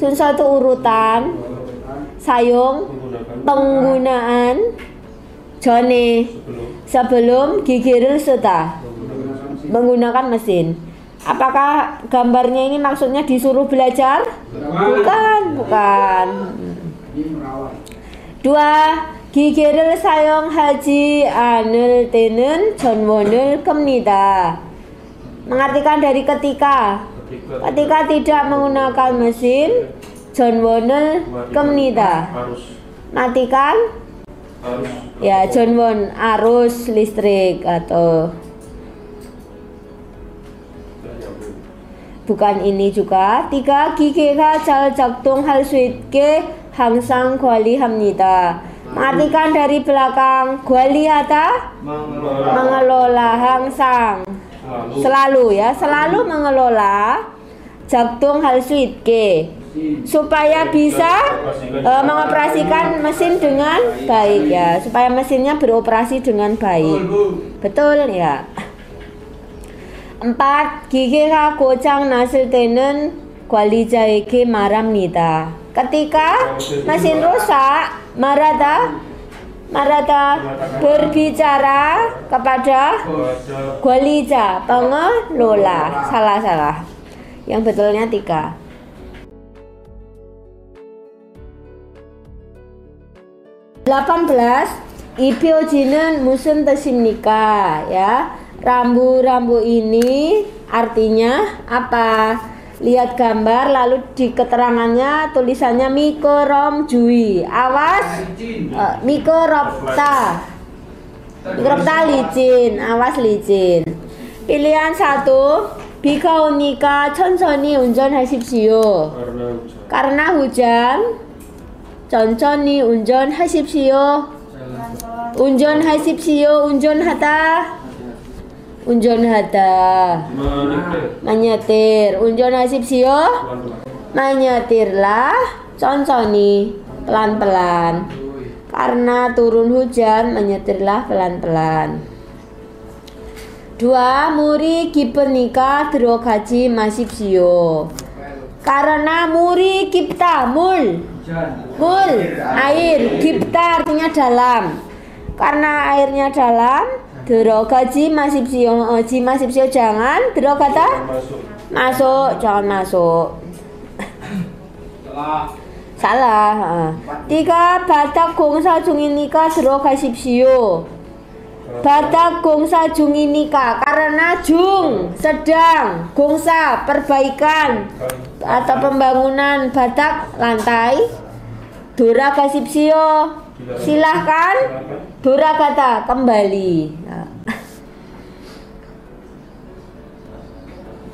Sunso itu urutan. Sayung. Penggunaan. Jone. Sebelum gigireul seuta. Menggunakan mesin. Apakah gambarnya ini maksudnya disuruh belajar? Bukan, bukan. Dua. 기계를 사용하지 않을 때는 전원을 끕니다. Mengartikan dari ketika. Ketika tidak menggunakan mesin, 전원을 끕니다. Matikan arus. Ya, 전원 arus listrik atau bukan ini juga. Tiga, 기계가 잘 작동할 수 있게 항상 관리합니다. Artikan dari belakang, gualihata mengelola, mengelola hangsang selalu. selalu ya, selalu mengelola jaktung halsuitke supaya bisa uh, mengoperasikan mesin dengan baik ya, supaya mesinnya beroperasi dengan baik, betul ya. Empat, gigiha gojang nasil tenen gualijaeke maramnida, ketika mesin rusak Marata, Marata berbicara kepada Gualija, pengelola. Salah-salah. Yang betulnya tiga. Delapan belas. Ipyoji는 무슨 뜻입니까? Ya, rambu-rambu ini artinya apa? Lihat gambar, lalu di keterangannya tulisannya Mycorrhomjui. Awas uh, Mycorrhopta. Mycorrhopta licin, awas licin. Pilihan satu, Bikaunika chonchoni unjon haisipsio. Karena hujan chonchoni unjon haisipsio. Unjon haisipsio, unjon hatta. Unjon hatta menyetir. Unjon haisipsio menyetirlah chonchoni pelan-pelan. Karena turun hujan menyetirlah pelan-pelan. Dua, muri kipenika drogaji masipsio. Karena muri kipta mul mul air, kipta artinya dalam. Karena airnya dalam, drogaji masipsio, oji masipsio jangan, drogata masuk, jangan masuk. Salah. Salah. Tiga, batak gongsa junginika drogasipsio. Batak gongsa junginika karena jung sedang, gongsa perbaikan atau pembangunan, batak lantai, drogasipsio silahkan, dora kata kembali.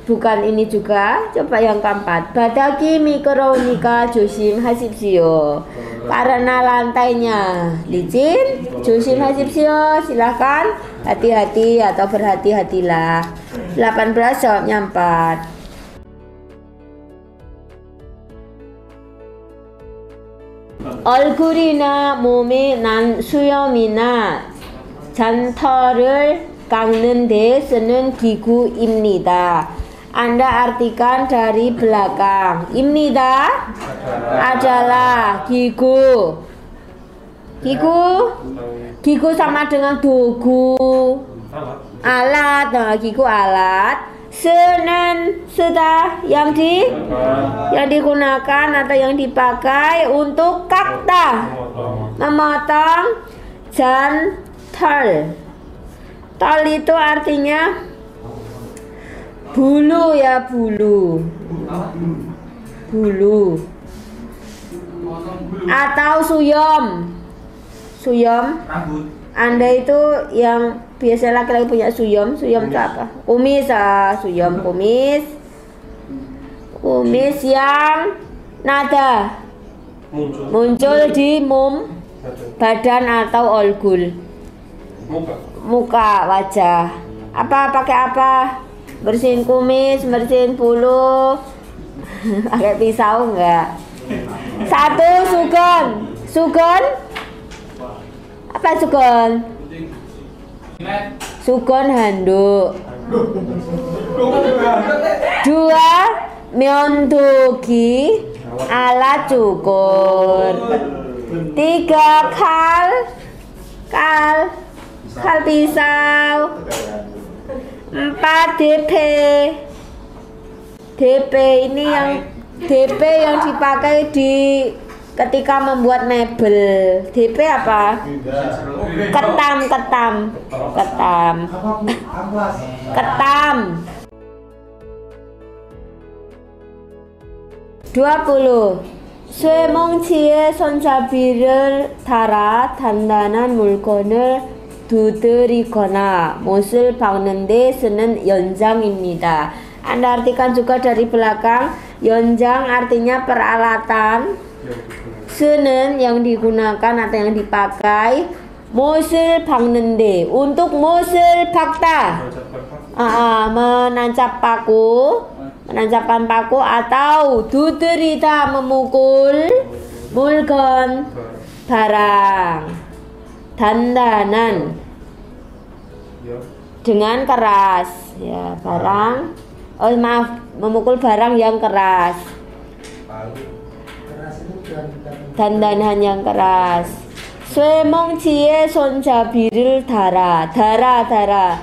Bukan ini juga. Coba yang keempat, badaki mikronika josim hasipsio. Karena lantainya licin, josim hasipsio silahkan, hati-hati atau berhati-hatilah. Delapan belas jawabnya empat. 얼굴이나 몸에 난 수염이나 잔털을 깎는 데 쓰는 기구입니다. Anda artikan dari belakang. Ibnida adalah gigu. Gigu, gigu sama dengan dogu. Alat, nah, gigu alat. Senen sudah yang di yang digunakan atau yang dipakai untuk kakta memotong. Jantel, tol itu artinya bulu ya, bulu bulu atau suyom. Suyom Anda itu yang biasa laki-laki punya suyom. Suyom itu apa? Kumis, ah, suyom kumis. Kumis yang nada muncul, muncul di mum, badan atau olgul, muka, muka wajah. Apa pakai apa? Bersihin kumis, bersihin bulu. Pakai pisau enggak? Satu, sugon. Sugon apa sugon? Sugon handuk. Dua, myeondugi alat cukur. Tiga, kal kal kal pisau. Empat, D P. D P ini yang D P yang dipakai di ketika membuat mebel. D P apa? Ketam, ketam, ketam, ketam. Dua puluh. Suemongcie sonjabirul tara dandanan mulkonul duterikona musul bangnende senen yonjang입니다. Anda artikan juga dari belakang. Yonjang artinya peralatan. Senen yang digunakan atau yang dipakai. Musil bangnende untuk musil bakta, uh, menancap paku, menancapkan paku atau duderita memukul mulkon barang dandanan dengan keras ya, barang, oh maaf, memukul barang yang keras, dandanan yang keras. Suemongcie sonjabiril dara, dara dara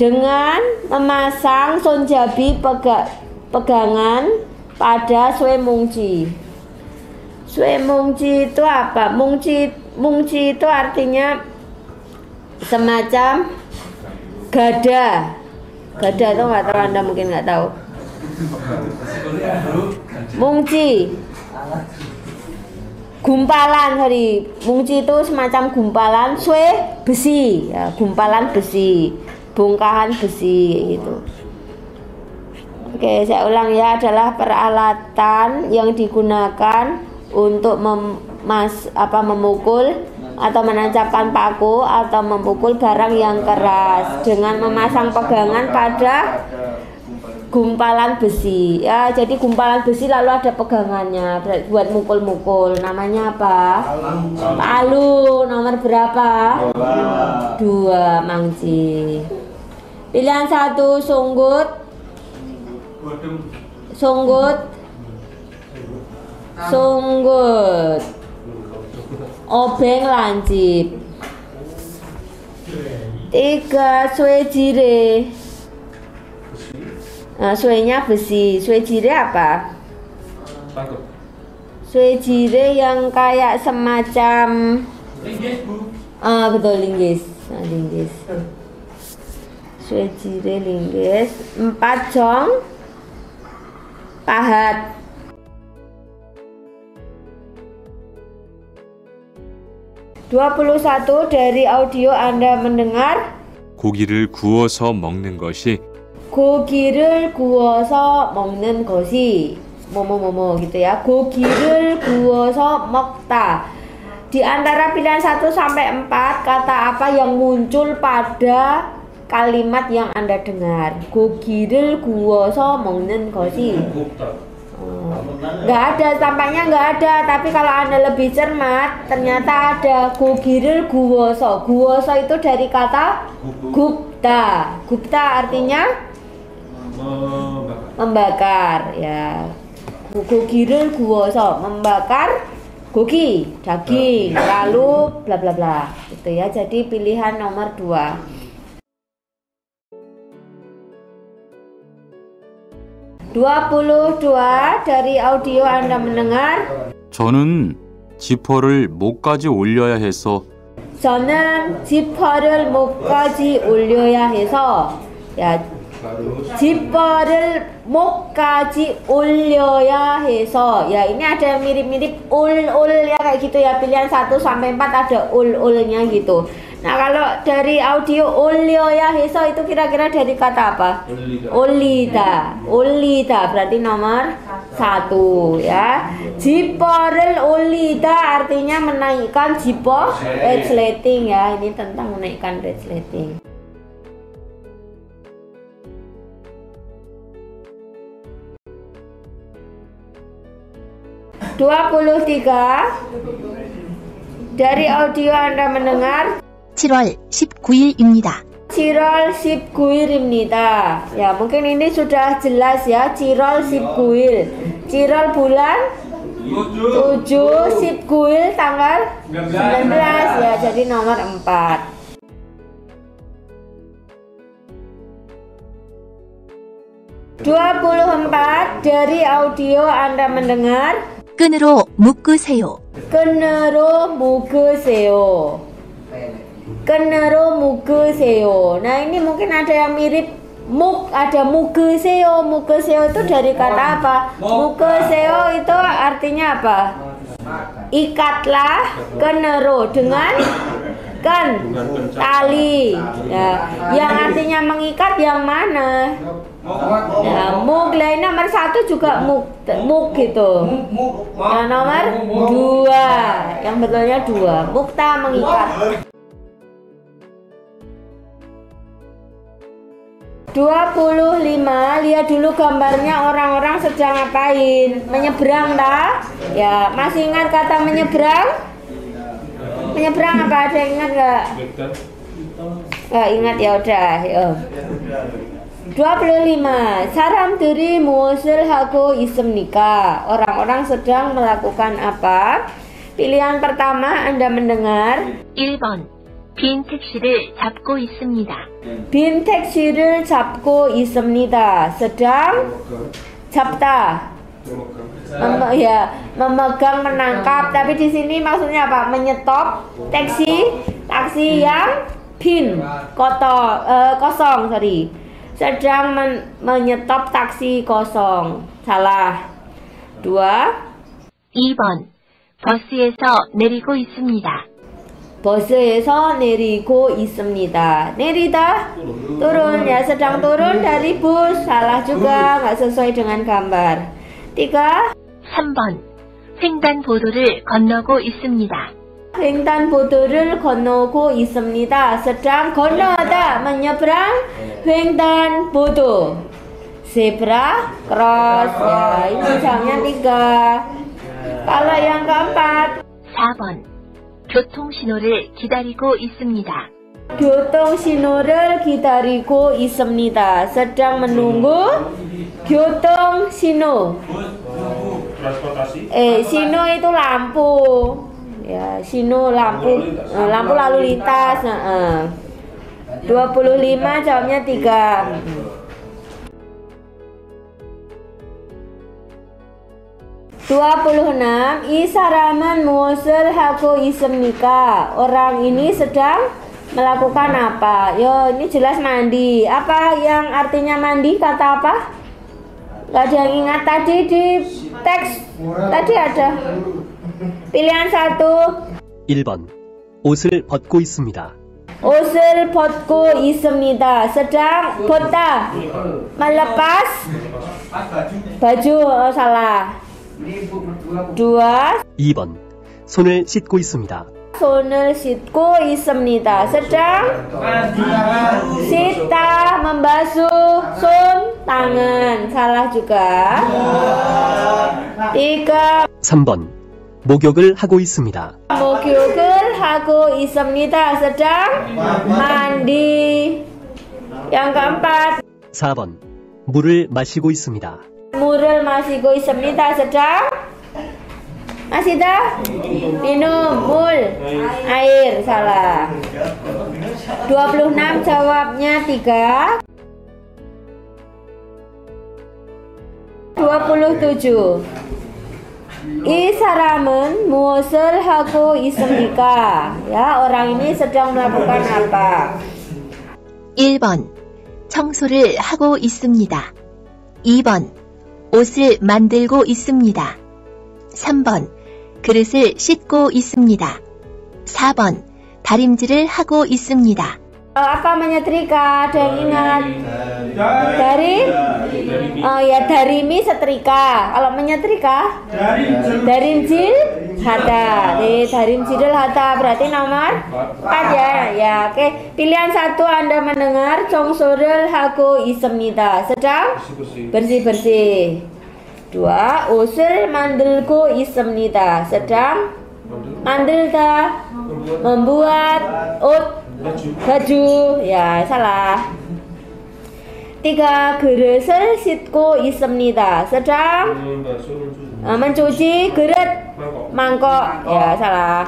dengan memasang sonjabi pega, pegangan pada suemongci. Suemongci itu apa? Mungci, mungci itu artinya semacam gada. Gada itu nggak tahu, Anda mungkin nggak tahu. Mungci. Gumpalan tadi, mungci itu semacam gumpalan, sue besi, ya, gumpalan besi, bongkahan besi gitu. Oke, saya ulang ya, adalah peralatan yang digunakan untuk mem, mas, apa, memukul atau menancapkan paku atau memukul barang yang keras dengan memasang pegangan pada gumpalan besi, ya. Jadi gumpalan besi lalu ada pegangannya buat mukul-mukul. Namanya apa? Palu. Palu. Nomor berapa? Dua. Dua, Mangci. Pilihan satu, sunggut. Sunggut. Sunggut. Obeng lancip. Tiga, sue jire. Nah, suenya besi. Sue jire apa? Sue jire yang kayak semacam linggis, Bu. Ah, betul, linggis. Nah, linggis. Sue jire linggis. Empat, jong pahat. dua puluh satu dari audio Anda mendengar 고기를 구워서 먹는 것이 고기를 구워서 먹는 것이 뭐뭐뭐뭐 gitu ya. 고기를 구워서 먹다. Di antara pilihan satu sampai empat kata apa yang muncul pada kalimat yang Anda dengar? 고기를 구워서 먹는 것이. Enggak ada, tampaknya enggak ada, tapi kalau Anda lebih cermat ternyata ada gugiril guwoso. Guwoso itu dari kata gupta. Gupta artinya membakar, membakar ya. Gugiril guwoso membakar gogi, daging, lalu bla bla bla. Itu ya. Jadi pilihan nomor dua. dua puluh dua dari audio Anda mendengar 저는 지퍼를 목까지 올려야 해서 저는 지퍼를 목까지 올려야 해서 ya, 지퍼를 목까지 올려야 해서 ya, ini ada yang mirip-mirip ul-ul ya kayak gitu ya. Pilihan satu sampai empat ada ul-ulnya gitu. Nah, kalau dari audio Ulyoya Heso itu kira-kira dari kata apa? Ulida. Ulida berarti nomor satu ya. Jiporel ulida artinya menaikkan jipo resleting ya. Ini tentang menaikkan resleting. dua puluh tiga dari audio Anda mendengar 칠월 십구일입니다. 칠월 십구일입니다. Ya, mungkin ini sudah jelas ya. 칠월 십구일. Cirol bulan tujuh, 십구일 tanggal sembilan belas ya. Jadi nomor empat. dua puluh empat dari audio Anda mendengar 끈으로 묶으세요. 끈으로 묶으세요. Kenero mukeseo. Nah, ini mungkin ada yang mirip muk, ada mukeseo. Mukeseo itu dari kata apa? Mukeseo itu artinya apa? Ikatlah kenero dengan kan tali. Ya. Yang artinya mengikat yang mana? Ya, muk lain nomor satu juga muk, muk gitu. Nah, nomor dua, yang betulnya dua. Mukta mengikat. dua puluh lima, lihat dulu gambarnya orang-orang sedang ngapain. Menyeberang tak? Ya, masih ingat kata menyeberang? Menyeberang apa? Ada yang ingat gak? Gak ingat ya udah. dua puluh lima, saram diri musil hago isem nikah. Orang-orang sedang melakukan apa? Pilihan pertama Anda mendengar 일본 빈 택시를 잡고 있습니다. 빈 택시를 잡고 있습니다. sedang 잡다. Mem- ya, memegang, menangkap. Tapi di sini maksudnya apa? Menyetop taksi, taksi yang bin kotor, uh, kosong, sorry. sedang men menyetop taksi kosong. Salah. Dua. 이 번. 버스에서 내리고 있습니다. 버스에서 내리고 있습니다. 내리다, turun ya, sedang turun dari bus. Salah juga, nggak sesuai dengan gambar. Tiga. 삼 번. 횡단보도를 건너고 있습니다. 횡단보도를 건너고 있습니다. sedang 건너다, menyeberang 횡단보도. zebra cross ya, ini jamnya tiga. Kalau yang keempat. 사 번. 교통신호를 기다리고 있습니다. 교통신호를 기다리고 있습니다. sedang menunggu 교통신호. Eh, 신호 itu lampu. Ya, 신호 lampu, lampu lalu lintas. Nah, dua puluh lima jawabnya tiga. dua puluh enam. Isaraman musul haku isemnika. Orang ini sedang melakukan apa? Yo, ini jelas mandi. Apa yang artinya mandi? Kata apa? Gak ada yang ingat tadi di teks. Tadi ada. Pilihan satu. 일 번. 옷을 벗고 있습니다. 옷을 벗고 있습니다. sedang 벗다, melepas baju. Oh, salah. Dua. 이 번. 손을 씻고 있습니다. 손을 씻고 있습니다. sedang sita membasuh, 손 tangan. salah juga. Tiga. 삼 번. 목욕을 하고 있습니다. 목욕을 하고 있습니다. sedang mandi. yang keempat. 사 번. 물을 마시고 있습니다. Murul masiko isemnita, sedang masih dah minum mul air. Salah. Dua puluh enam jawabnya tiga. Dua puluh tujuh. Isaramen musul haku isemnika. Ya, orang ini sedang melakukan apa? 일 번. 청소를 하고 있습니다. 이 번. 옷을 만들고 있습니다. 삼 번. 그릇을 씻고 있습니다. 사 번. 다림질을 하고 있습니다. Apa menyetrika? Ada yang ingat? Dari? Oh ya, darimi setrika. Kalau menyetrika? Darimjil hatta. Darimjil hatta berarti nomor empat ya. Ya, oke. Pilihan satu Anda mendengar chongsorul haku isemnita. Sedang bersih-bersih. Dua, usul mandelku isemnita. Sedang mandelta membuat ut baju, ya salah. Tiga, gereser sitko isemnita. sedang mencuci geret mangkok, ya salah.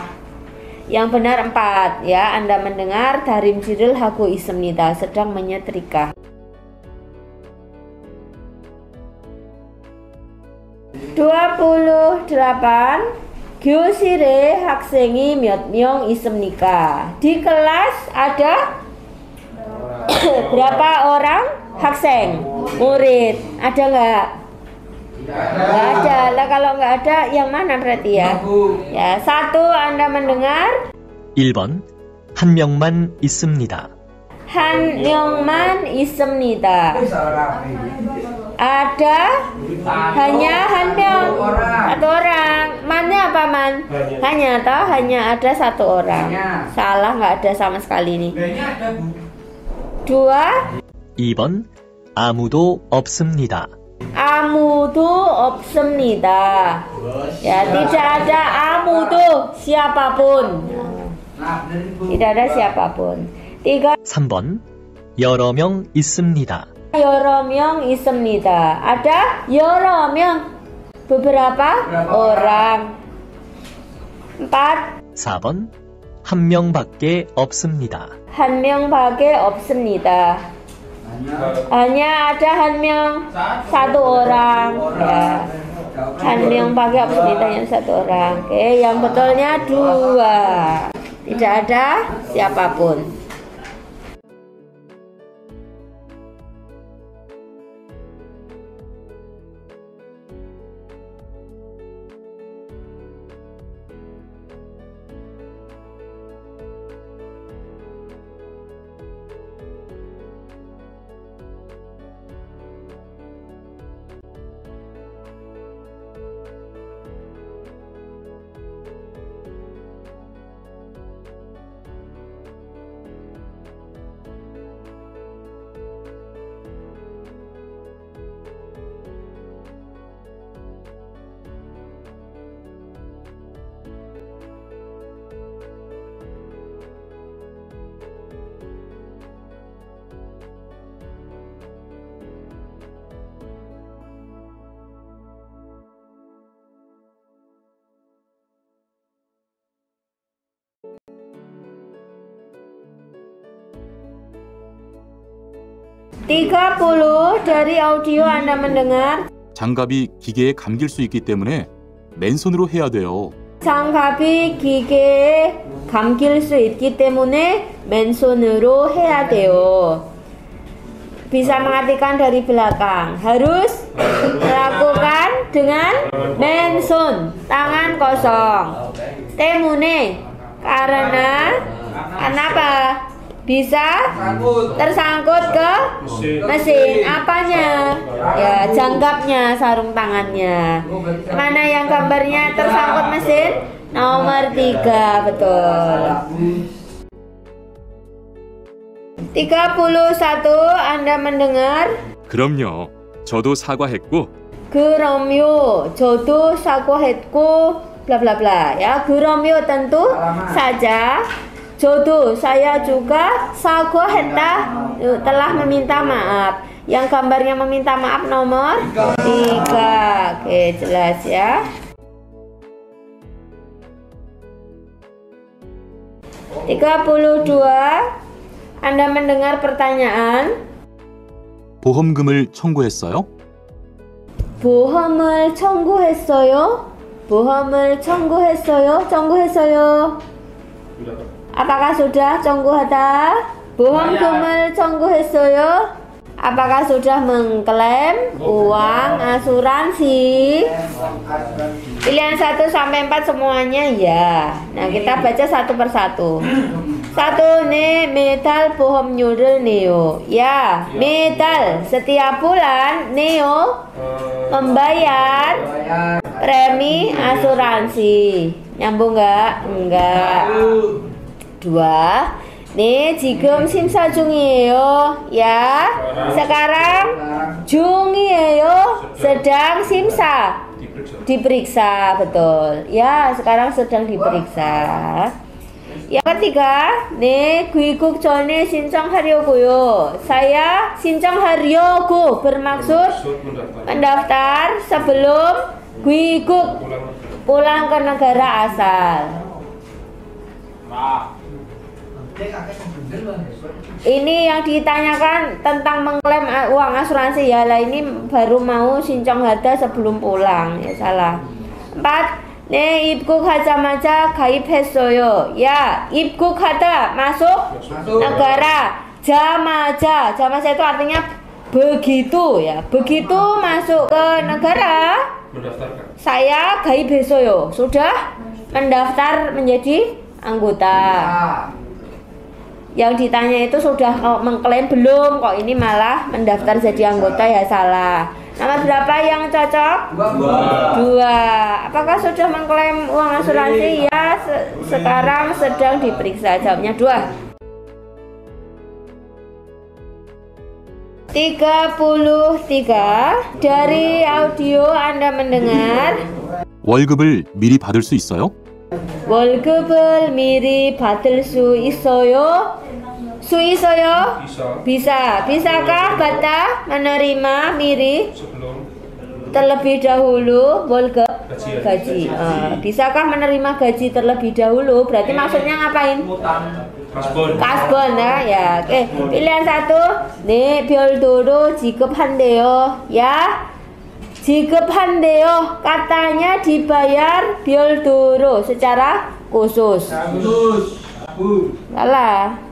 Yang benar empat, ya. Anda mendengar darim jiril haku isemnita, sedang menyetrika. Dua puluh delapan. Gyusire haksengi myotmyong isemnika. Di kelas ada berapa orang hakseng? Murid. Ada nggak? Nggak ada. Lah kalau nggak ada yang mana berarti ya? Ya, satu Anda mendengar. 일 번. 한 명만 있습니다. 한 명만 있습니다. Ada hanya hanmyeong satu orang. Mannya apa man? Hanya toh, hanya ada satu orang. Salah, nggak ada sama sekali ini. Dua. 이 번. 아무도 없습니다. 아무도 없습니다. Ya, tidak ada 아무도, siapapun. Tidak ada siapapun. Tiga. 삼 번. 여러 명 있습니다. 여러명 있습니다. Ada 여러명, beberapa orang. Empat. 사 번. 한 명밖에 없습니다. 한 명밖에 없습니다. Hanya ada 한 명, satu orang. Ya. 한 명밖에 없습니다, yang satu orang. Oke, okay, yang betulnya dua. Tidak ada siapapun. tiga puluh dari audio Anda mendengar. 장갑이 기계에 감길 수 있기 때문에 맨손으로 해야 돼요. 장갑이 기계에 감길 수 있기 때문에 맨손으로 해야 돼요. Bisa mengartikan dari belakang. Harus melakukan dengan 맨손, tangan kosong. 때문에, karena, kenapa? Bisa tersangkut ke mesin. Apanya? Ya, janggapnya, sarung tangannya. Mana yang gambarnya tersangkut mesin? Nomor tiga, betul. tiga puluh satu Anda mendengar? 그럼요. 저도 사과했고. 그럼요. 저도 사과했고. Bla bla bla. Ya, 그럼요 tentu saja. 저도 saya juga. 사과했다 telah meminta maaf. Yang gambarnya meminta maaf nomor tiga. Oke, jelas ya. tiga puluh dua Anda mendengar pertanyaan? 보험금을 청구했어요? 보험을 청구했어요? 보험을 청구했어요? 청구했어요? Apakah sudah 청구하다? 보험금을 청구했어요? Apakah sudah mengklaim uang asuransi? Pilihan satu sampai empat semuanya ya. Nah, kita baca satu persatu. Satu nih, metal bohong nyurul neo. Ya, metal setiap bulan neo membayar premi asuransi. Nyambung nggak? Enggak. Dua, nih 지금 심사 중이에요. Ya, sekarang 중이에요 sedang 심사, diperiksa, betul. Ya, sekarang sedang diperiksa. Yang ketiga, 네, 귀국 전에 신청하려고요. Saya 신청하려고 bermaksud mendaftar sebelum 귀국, pulang ke negara asal. Ini yang ditanyakan tentang mengklaim uang asuransi ya lah, ini baru mau 신청하다 sebelum pulang, ya salah. Empat, 네, 입국하자마자 가입했어요. 야, 입국하다 masuk, masuk negara. 자마자, 자마자 itu artinya begitu ya. Begitu masuk ke negara, saya 가입했어요. Sudah mendaftar menjadi anggota. Yang ditanya itu sudah oh, mengklaim belum, kok ini malah mendaftar jadi anggota, ya salah. Nomor berapa yang cocok? Dua. Dua. Apakah sudah mengklaim uang asuransi? Ya, se sekarang sedang diperiksa. Jawabnya dua. tiga puluh tiga dari audio Anda mendengar. 월급을 미리 받을 수 있어요? 월급을 미리 받을 수 있어요? Suisoyo bisa, bisakah Bata menerima miri terlebih dahulu 월급 gaji? Uh, bisakah menerima gaji terlebih dahulu? Berarti maksudnya ngapain? Kasbon ya, ya. Oke, pilihan satu nih 별도로 지급한대요. Ya, 지급한대요. Katanya dibayar 별도로 secara khusus. Salah.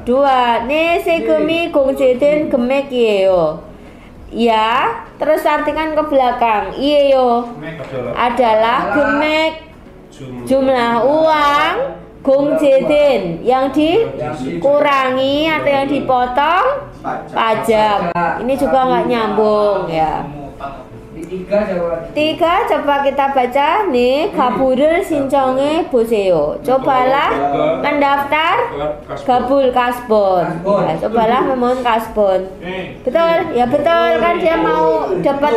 Dua, 네 세금이 공제된 금액이에요. Ya, terus artikan ke belakang. Iyeyo adalah gemek jumlah uang 공제된 yang dikurangi atau yang dipotong pajak. Ini juga nggak nyambung ya. Tiga, coba kita baca nih. Kabul을 신청해 보세요. Cobalah mendaftar kabul kasbon. Ya, cobalah memohon kasbon. Betul, ya betul kan dia mau dapat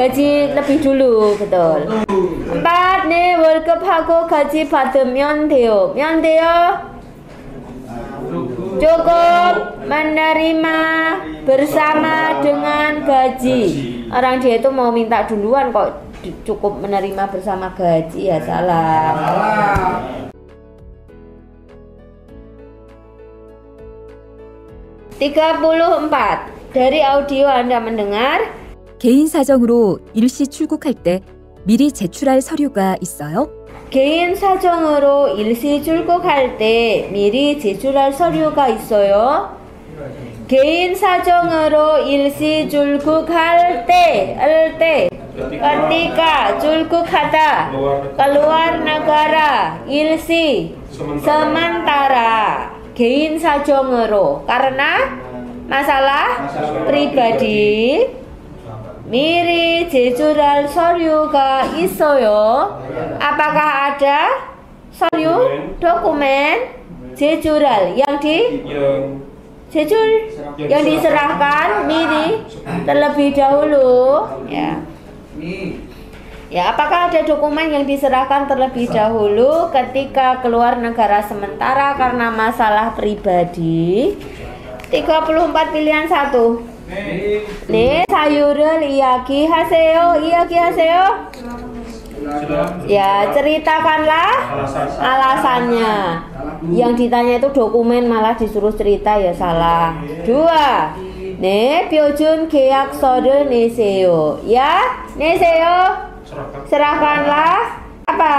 gaji lebih dulu, betul. Empat nih, 월급하고 같이 받으면 돼요. 면 돼요. Cukup menerima bersama dengan gaji. Orang dia itu mau minta duluan kok cukup menerima bersama gaji, ya salah. tiga puluh empat Dari audio Anda mendengar, 개인 사정으로 일시 출국할 때 미리 제출할 서류가 있어요? 개인 사정으로 일시 출국할 때 미리 제출할 서류가 있어요? 개인 사정으로 일시 출국할 때, 할 때, ketika 출국하다, keluar negara, 일시, sementara, 개인 사정으로, karena masalah pribadi, 미리 제출할 서류가 있어요. Apakah ada 서류, dokumen, 제출할 yang di Jejul yang diserahkan miri terlebih dahulu ya. Ya, apakah ada dokumen yang diserahkan terlebih dahulu ketika keluar negara sementara karena masalah pribadi? tiga puluh empat pilihan satu. Nih, sayurul iyaki haseo, iyaki haseo. Ya, ceritakanlah alasannya. Yang ditanya itu dokumen malah disuruh cerita, ya salah. Dua, 네, 표준 계약서를 내세요. Ya, 내세요. Serahkanlah apa?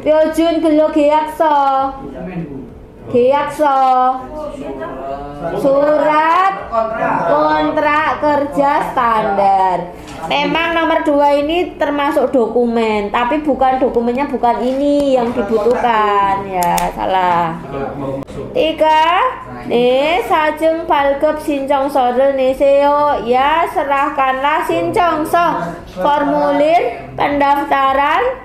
표준 근로 계약서. 계약서. Surat kontrak kerja standar. Memang nomor dua ini termasuk dokumen, tapi bukan dokumennya, bukan ini yang dibutuhkan, ya salah. Tiga, nih sajeng balgep sinjongsorel nih seo, ya serahkanlah sinjongso formulir pendaftaran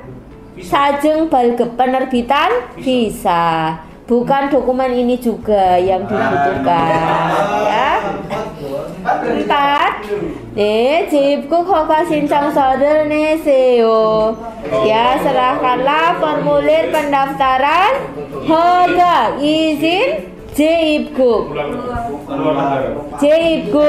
sajeng balgep penerbitan visa. Bukan dokumen ini juga yang dibutuhkan, ya. Empat, nih 집국 허가 신청서를 내세요. Ya, serahkanlah formulir pendaftaran 허가 izin 재입국, 재입국,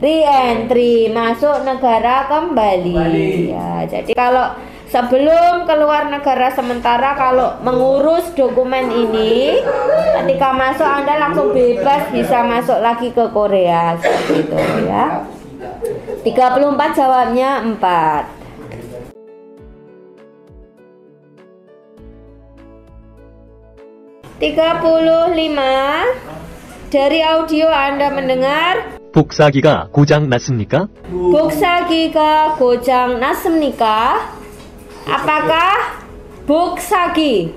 re-entry masuk negara kembali. Ya, jadi kalau sebelum keluar negara sementara, kalau mengurus dokumen ini, ketika masuk Anda langsung bebas bisa masuk lagi ke Korea, seperti itu ya. tiga puluh empat jawabnya empat. tiga puluh lima. Dari audio Anda mendengar, 복사기가 고장 났습니까? 복사기가 고장 났습니까? Apakah buksagi?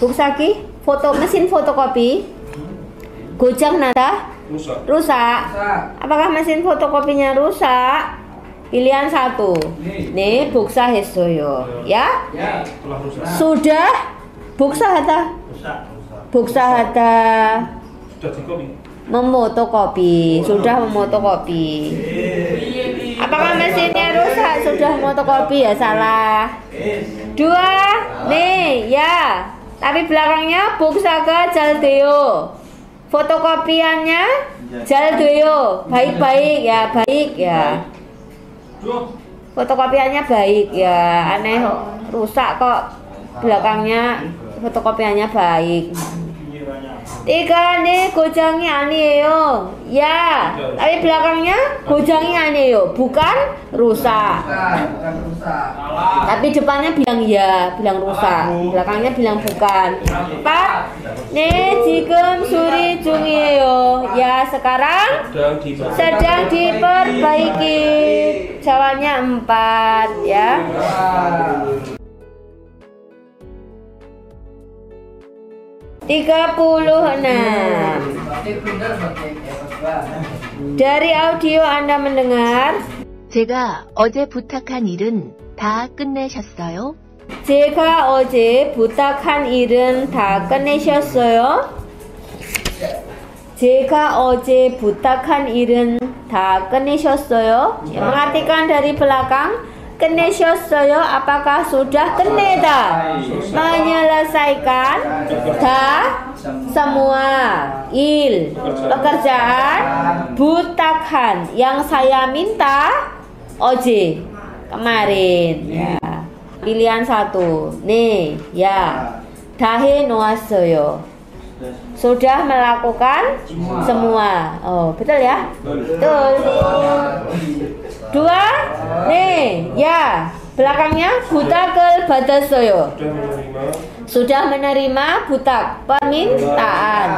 Buksagi foto mesin fotokopi. Gojang nada rusak. Rusak. Apakah mesin fotokopinya rusak? Pilihan satu. Nih buksa hesoyo. Ya? Ya, sudah buksa hatta. Buksa hatta. Memotokopi. Sudah memotokopi. Apakah mesinnya rusak? Sudah motokopi, ya salah. Dua, nih ya. Tapi belakangnya buksaga jaldeyo. Fotokopiannya jaldeyo. Baik-baik ya, baik ya. Fotokopiannya baik ya. Aneh rusak kok. Belakangnya fotokopiannya baik. Tiga, nih gojangi aneyo. Ya, tapi belakangnya gojangi aneyo, bukan rusak. Tapi depannya bilang ya, bilang rusak. Belakangnya bilang bukan. Empat, nih jigeum suri jungiyo. Ya, sekarang sedang diperbaiki. Jawabannya empat, ya. tiga puluh enam. Dari audio Anda mendengar, 제가 어제 부탁한 일은 다 끝내셨어요? 제가 어제 부탁한 일은 다 끝내셨어요? 제가 어제 부탁한 일은 다 끝내셨어요? Mengartikan dari belakang, 끝내셨어요? Apakah sudah 끝내다? Menyelesaikan da semua il pekerjaan butakhan yang saya minta oje kemarin ya. Pilihan satu nih ya. Dahe noasoyo. sudah melakukan semua. Oh, betul ya? Betul. Dua, nih, ya. Belakangnya butakel badasoyo. Sudah menerima butak permintaan.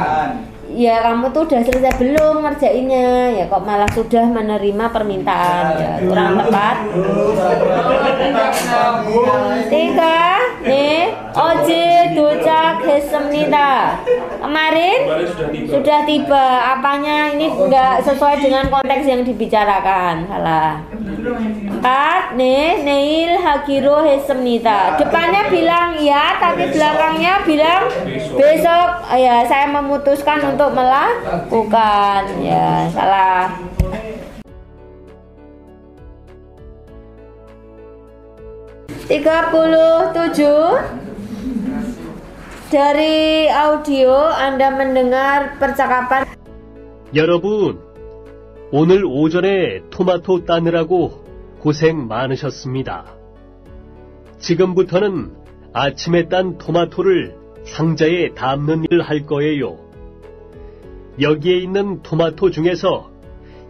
Ya, kamu tuh udah selesai belum ngerjainnya? Ya, kok malah sudah menerima permintaan? Ya, kurang tepat. Tiga, nih, oji ducak hesemnita. Kemarin sudah tiba. Apanya ini enggak sesuai dengan konteks yang dibicarakan. Salah. Empat, nih, neil hagiro hesemnita. Depannya bilang ya, tapi belakangnya bilang besok. Ya, saya memutuskan untuk melakukan. Ya, salah. tiga puluh tujuh. Dari audio Anda mendengar percakapan. 여러분, 오늘 오전에 토마토 따느라고 고생 많으셨습니다. 지금부터는 아침에 딴 토마토를 상자에 담는 일을 할 거예요. 여기에 있는 토마토 중에서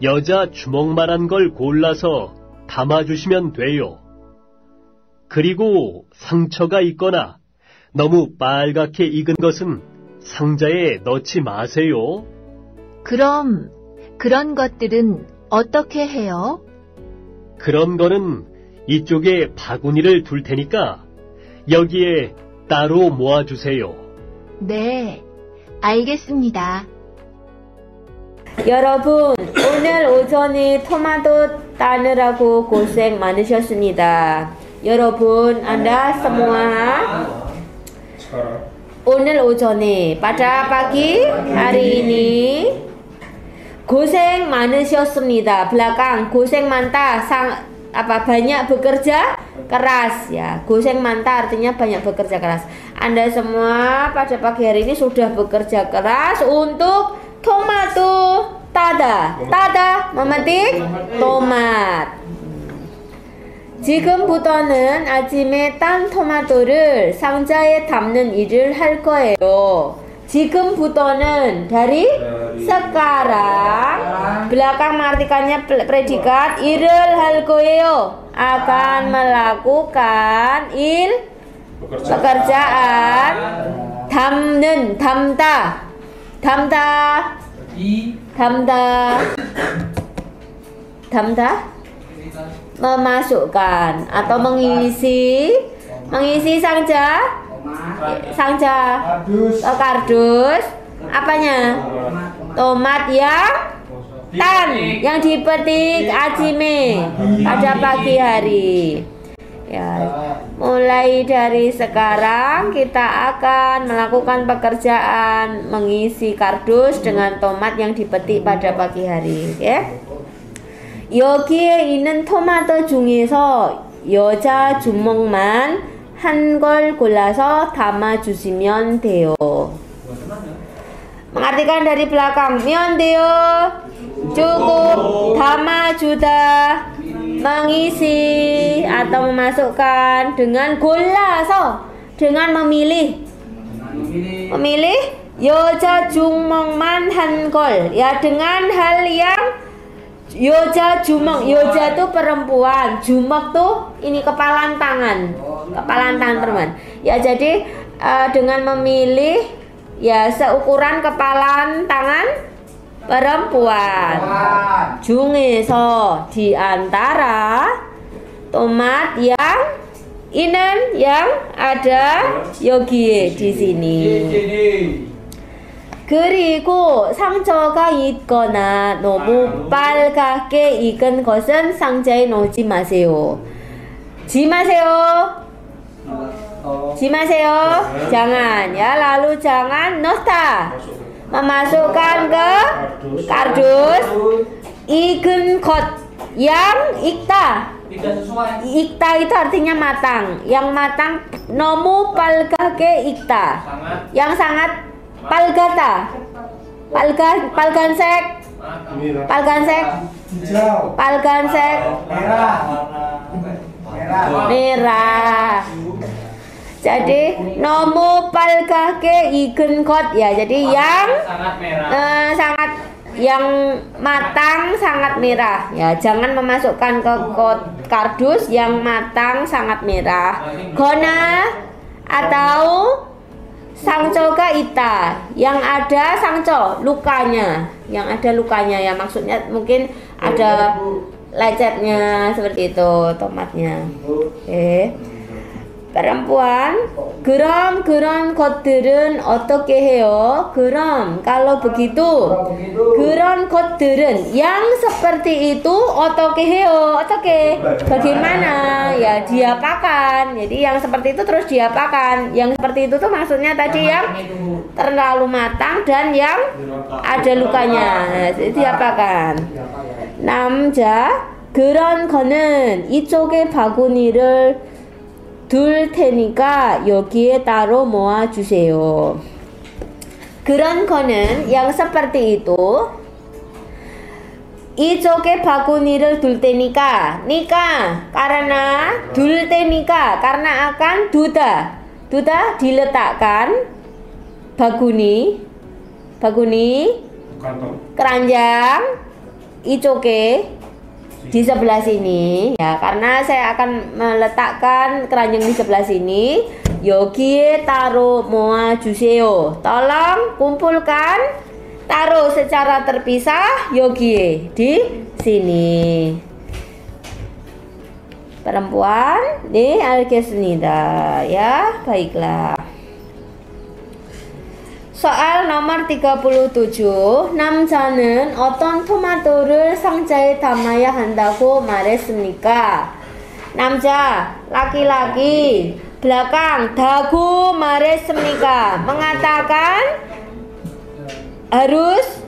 여자 주먹만한 걸 골라서 담아주시면 돼요. 그리고 상처가 있거나 너무 빨갛게 익은 것은 상자에 넣지 마세요. 그럼 그런 것들은 어떻게 해요? 그런 거는 이쪽에 바구니를 둘 테니까 여기에 따로 모아주세요. 네, 알겠습니다. 여러분, 오늘 오전에 토마토 따느라고 고생 많으셨습니다. 여러분, Anda semua. Unil ujone, pada pagi hari ini goseng manusiosumnida, belakang goseng manta, sang, apa, banyak bekerja keras ya. Goseng manta artinya banyak bekerja keras. Anda semua pada pagi hari ini sudah bekerja keras untuk tomato tada. Tada memetik tomat. 지금부터는 아침에 딴 토마토를 상자에 담는 일을 할 거예요. 지금부터는 dari sekarang, belakang mengartikannya predikat 일을 할 거예요, akan melakukan il pekerjaan 담는 담다 담다 담다 담다 memasukkan atau mengisi mengisi sangja sangja atau kardus apanya tomat yang tan yang dipetik ajime pada pagi hari ya. Mulai dari sekarang kita akan melakukan pekerjaan mengisi kardus dengan tomat yang dipetik pada pagi hari ya. 여기에 있는 토마토 중에서 여자 주먹만 한 걸 골라서 담아주시면 돼요. Mengartikan dari belakang, 면데요 cukup 담아주다 mengisi atau memasukkan dengan 골라서 dengan memilih memilih 여자 주먹만 한 걸 ya dengan hal yang Yoja jumek, yoja tuh perempuan, jumek tuh ini kepalan tangan, kepalan tangan perempuan. Ya jadi uh, dengan memilih ya seukuran kepalan tangan perempuan. Jungeso di antara tomat yang inen yang ada yogie di sini. 그리고 상처가 있거나 너무 빨갛게 익은 것은 상자에 넣지 마세요. 지 마세요. 지 마세요. Jangan ya, lalu jangan 넣다. Memasukkan ke kardus 익은 것 yang ikta. Ikta itu artinya matang. Yang matang 너무 빨갛게 익다. Yang sangat Palgata, palgan, palgansek, palgansek, palgansek, merah, merah. Jadi nomo pal kake igen kot ya. Jadi yang sangat merah. Eh, sangat yang matang sangat merah ya. Jangan memasukkan ke kot kardus yang matang sangat merah. Gona atau sangcoka ita, yang ada sangco lukanya, yang ada lukanya ya, maksudnya mungkin ada lecetnya seperti itu tomatnya. Eh, perempuan geram geram koderen oto keheo geram, kalau begitu geram koderen yang seperti itu oto keheo oto ke bagaimana ya, diapakan. Jadi yang seperti itu terus diapakan, yang seperti itu tuh maksudnya tadi yang terlalu matang dan yang ada lukanya, jadi diapakan. Namja geron konen icoke baguni를 둘 테니까 여기에 따로 모아 주세요. 그런 거는 yang seperti itu. 이쪽에 바구니를 둘 테니까 니까 karena 둘 테니까 karena akan duda. Duda diletakkan baguni baguni keranjang icoke di sebelah sini ya, karena saya akan meletakkan keranjang di sebelah sini. Yogi taro moa juseo, tolong kumpulkan, taruh secara terpisah yogi di sini. Perempuan nih algesnida ya, baiklah. Soal nomor tiga puluh tujuh, namja는 어떤 토마토를 상자에 담아야 한다고 말했습니까? 남자, laki-laki, belakang dagu 말했습니까? Mengatakan harus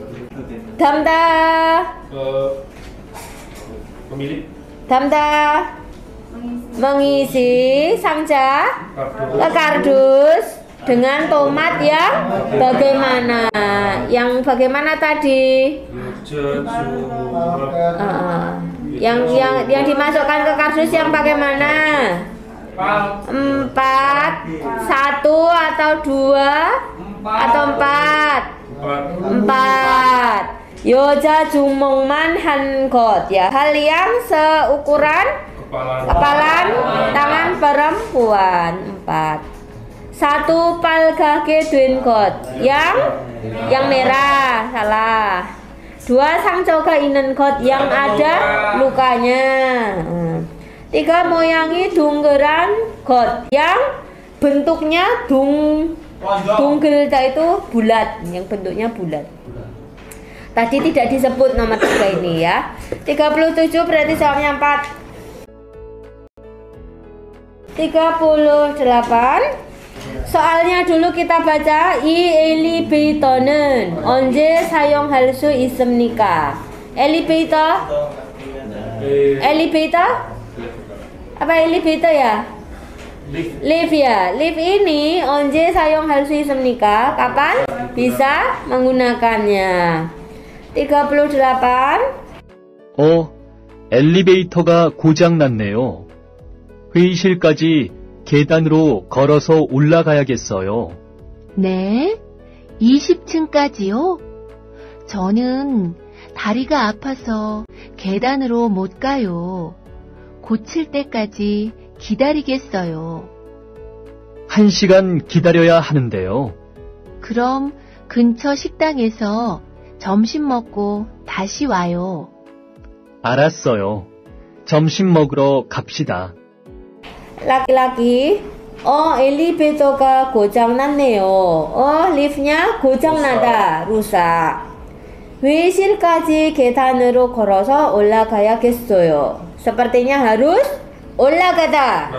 damda pemilik damda mengisi sangja ke kardus dengan tomat yang bagaimana, yang bagaimana tadi uh, yang yang yang dimasukkan ke kardus yang bagaimana, empat satu atau dua atau empat empat yoja jumongman hankot ya, hal yang seukuran kepalan tangan perempuan empat. Satu palgage duin kot yang yang merah salah. Dua sangcoka inen kot yang ada lukanya. Tiga moyangi dunggeran kot yang bentuknya dung dunggelda itu bulat, yang bentuknya bulat. Tadi tidak disebut nomor tiga ini ya. tiga puluh tujuh berarti jawabnya empat. tiga puluh delapan soalnya dulu kita baca i eli beitonen onje sayong halsu isem nikah. Eli beito eli beito apa eli beito ya, live ya, live ini onje sayong halsu isem nikah, kapan bisa menggunakannya. tiga puluh delapan oh 엘리베이터가 고장 났네요. 회의실까지 계단으로 걸어서 올라가야겠어요. 네, 이십 층까지요? 저는 다리가 아파서 계단으로 못 가요. 고칠 때까지 기다리겠어요. 한 시간 기다려야 하는데요. 그럼 근처 식당에서 점심 먹고 다시 와요. 알았어요. 점심 먹으러 갑시다. Laki-laki, oh eli betoka gojang naneo, oh liftnya gojang nada, rusak. 회의실까지 계단으로 걸어서 올라가야겠어요. Sepertinya harus 올라가다,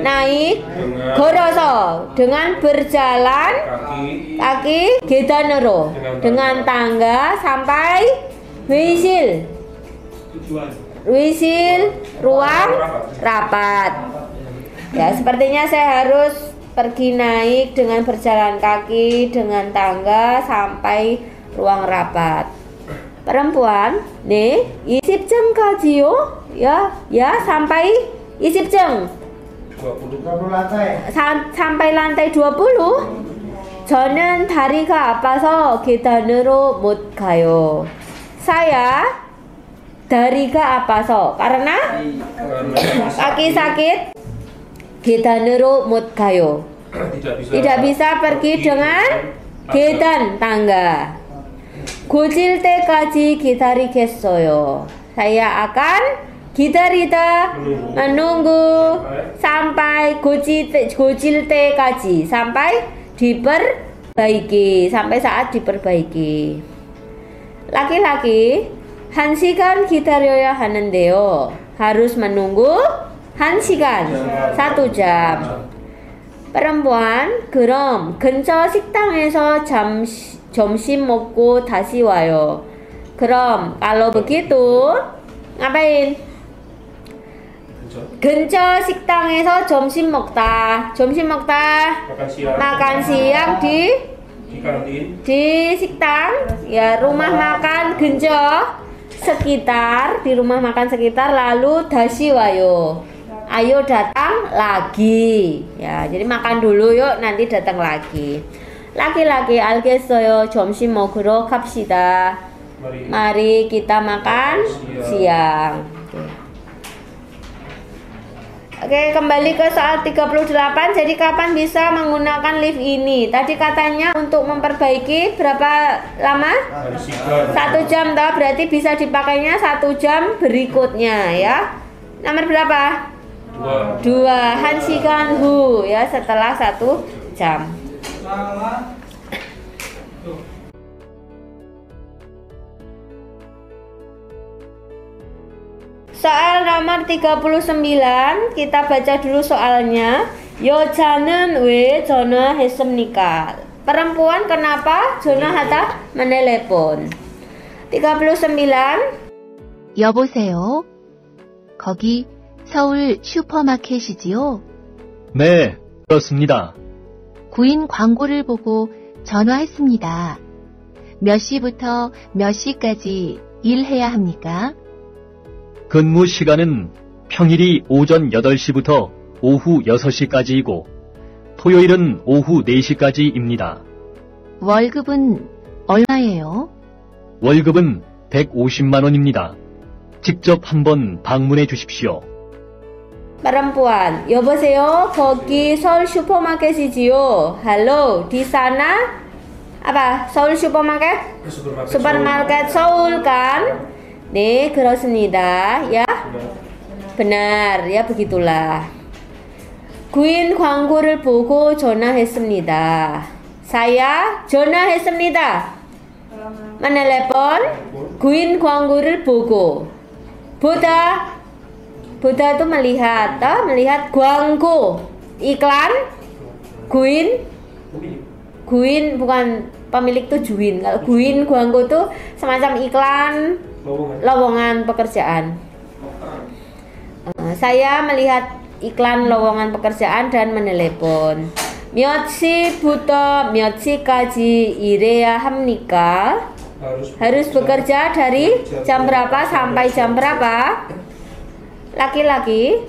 naik, naik dengan, 걸어서 dengan berjalan kaki, kaki 계단으로 dengan, dengan tangga sampai 회의실 회의실 ruang rapat. Ya, sepertinya saya harus pergi naik dengan berjalan kaki dengan tangga sampai ruang rapat. Perempuan, nih, isip jeng kajio, ya, ya sampai isip jeng. dua puluh lantai. Sam sampai lantai dua puluh. 저는 다리가 아파서 계단으로 못 가요. saya 다리가 아파서 karena kaki sakit 계단으로 못 가요. Tidak bisa, tidak bisa pergi dengan 계단 tangga. 고칠 때까지 기다리겠어요. saya akan 기다리다 menunggu sampai 고칠 고칠 때까지 sampai diperbaiki, sampai saat diperbaiki. Laki-laki, 한시간 기다려야 하는데요. harus menunggu 한시간, satu jam. Perempuan, 그럼 근처 식당에서 잠시, 점심 먹고 다시 와요. 그럼 kalau begitu, ngapain? 근처 식당에서 점심 먹다. 점심 먹다. Makan siang. Makan siang di di kantin. Di 식당. Ya, rumah makan 근처 sekitar, di rumah makan sekitar, lalu 다시 와요. Ayo datang lagi. Ya, jadi makan dulu yuk, nanti datang lagi. Laki-laki, 알겠어요. 점심 먹으러 갑시다. Mari, Mari kita makan siang. siang. Oke, kembali ke soal tiga puluh delapan. Jadi kapan bisa menggunakan lift ini? Tadi katanya untuk memperbaiki berapa lama? Satu jam toh, berarti bisa dipakainya satu jam berikutnya ya. Nomor berapa? Dua. Dua. Hansikan hu ya, setelah satu jam. Soal nomor tiga puluh sembilan, kita baca dulu soalnya. Yojanen we jona hesem nikah. Perempuan kenapa Jona Hatta menelepon? tiga puluh sembilan. 여보세요. 거기 서울 슈퍼마켓이지요? 네, 그렇습니다. 구인 광고를 보고 전화했습니다. 몇 시부터 몇 시까지 일해야 합니까? 근무 시간은 평일이 오전 여덟 시부터 오후 여섯 시까지이고 토요일은 오후 네 시까지입니다. 월급은 얼마예요? 월급은 백오십만 원입니다. 직접 한번 방문해 주십시오. Perempuan, 여보세요. 거기 서울 슈퍼마켓이지요? Halo, di sana apa? 서울 슈퍼마켓? Supermarket Seoul kan? 네, 그렇습니다. ya. benar. ya, begitulah. 구인 광고를 보고 전화했습니다. saya 전화했습니다. menelepon 구인 광고를 보고. 보다. 보다 itu melihat, toh? melihat 광고. iklan. 구인. 구인 bukan pemilik itu juin. Kalau 구인 광고 itu semacam iklan Lowongan. lowongan pekerjaan. Uh, saya melihat iklan lowongan pekerjaan dan menelepon. Myeotsi buto myeotsi kaji irea hamnika. Harus, harus bekerja dari jam berapa sampai jam berapa? Laki-laki,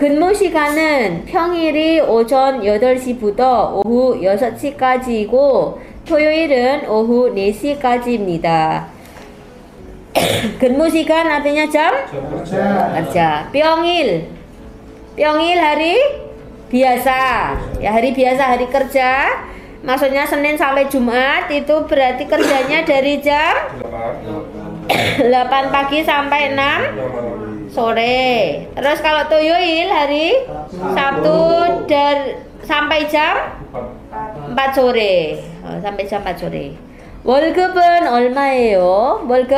근무 시간은 평일이 오전 여덟 시부터 오후 여섯 시까지이고 토요일은 오후 네 시까지입니다. 근무시간 artinya jam kerja. Pyongil, pyongil hari biasa ya, hari biasa, hari kerja, maksudnya Senin sampai Jumat itu berarti kerjanya dari jam delapan pagi sampai enam sore. Terus kalau toyoil hari Sabtu dari sampai jam empat sore, oh, sampai jam empat sore. 월급은 얼마예요? 월급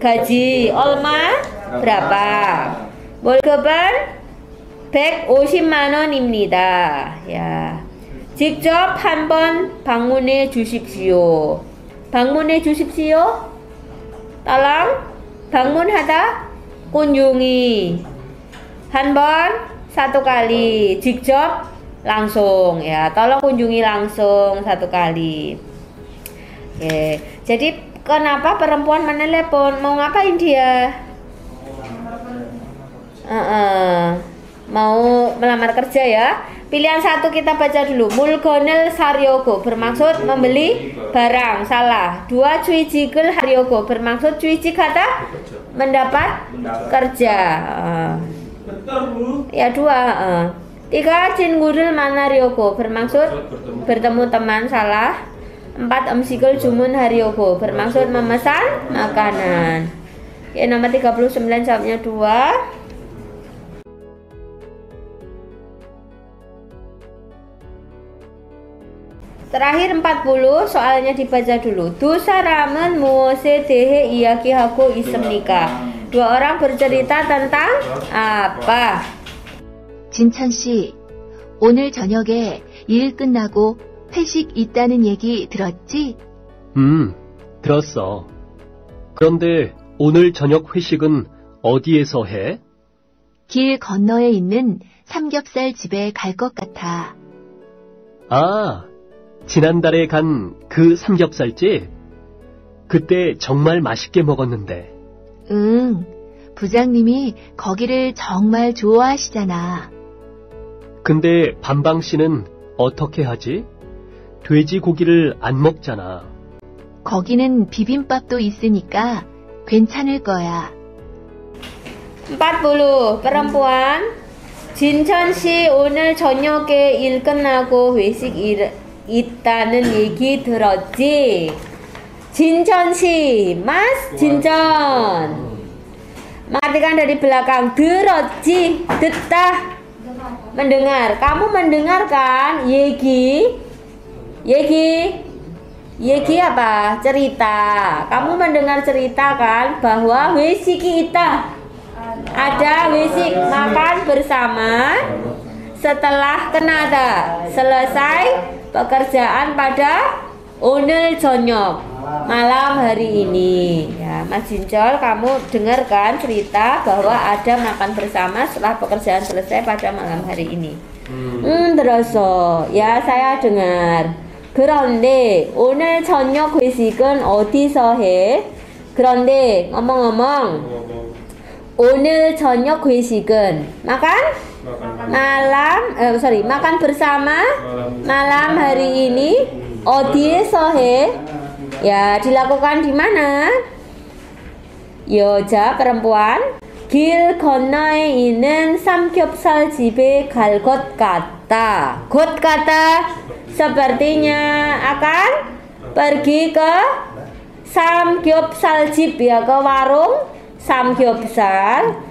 gaji, olma berapa? 월급은 백오십만 원입니다. ya. 직접 한번 방문해 주십시오. 방문해 주십시오. tolong 방문하다 kunjungi. 한번 satu kali. 직접 langsung ya. tolong kunjungi langsung satu kali. Oke. Okay. Jadi kenapa perempuan menelepon? Mau ngapain dia? Uh -uh. mau melamar kerja ya. Pilihan satu kita baca dulu. Mulgonel saryogo bermaksud membeli barang. Salah. Dua cuijigel haryogo bermaksud cuiji kata mendapat kerja. Uh. Ya dua. Uh. Tiga cingurul manaryogo bermaksud bertemu teman. Salah. Empat emsigel jumun haryogo bermaksud memesan makanan. Ya nomor tiga puluh sembilan jawabnya dua. Terakhir empat puluh, soalnya dibaca dulu. Dusa ramen muose dehe iyaki haku isem nikah. Dua orang bercerita tentang apa? 진찬 씨, 오늘 저녁에 일 끝나고 회식 있다는 얘기 들었지? 음, 들었어. 그런데 오늘 저녁 회식은 어디에서 해? 길 건너에 있는 삼겹살 집에 갈 것 같아. 아, 지난달에 간 그 삼겹살집? 그때 정말 맛있게 먹었는데. 응, 부장님이 거기를 정말 좋아하시잖아. 근데 반방 씨는 어떻게 하지? 돼지고기를 안 먹잖아. 거기는 비빔밥도 있으니까 괜찮을 거야. empat puluh, perempuan. 진천 씨 오늘 저녁에 일 끝나고 회식 일 있다는 얘기 들었지? 진천 씨, Mas Jincheon. Matikan dari belakang. 들었지, 듣다. Mendengar. Kamu mendengarkan? Yegi, Yegi, Yegi apa? Cerita. Kamu mendengar cerita kan bahwa 회식이 있다. Ada 회식, makan bersama. Setelah kenada, selesai pekerjaan pada Onel Jonyok malam hari ini ya. Mas Jincheon, kamu dengarkan cerita bahwa ada makan bersama setelah pekerjaan selesai pada malam hari ini. Hmm, terasa ya, saya dengar. Grande, Onel Jonyok 회식은 어디서 해? Grande, ngomong-ngomong, Onel Jonyok 회식은 makan? Malam, eh, sorry, makan bersama malam hari ini. Odie sohe, ya dilakukan di mana? Yoja perempuan. Gil konnoe inen samgyeopsal jibe gal got kata. Got kata sepertinya akan pergi ke samgyeopsal jib ya, ke warung samgyeopsal.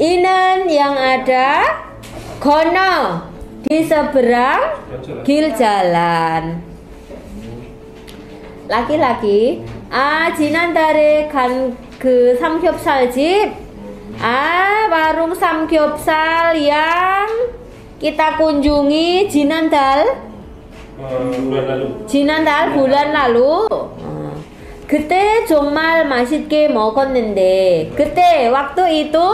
Inan yang ada, kono di seberang gil jalan. Laki-laki, ah jinandare kan ke samgyeopsal jip. Ah warung samgyeopsal yang kita kunjungi jinandal bulan lalu. Jinandal bulan lalu. Gete jongmal masitke mokonnende. Gete waktu itu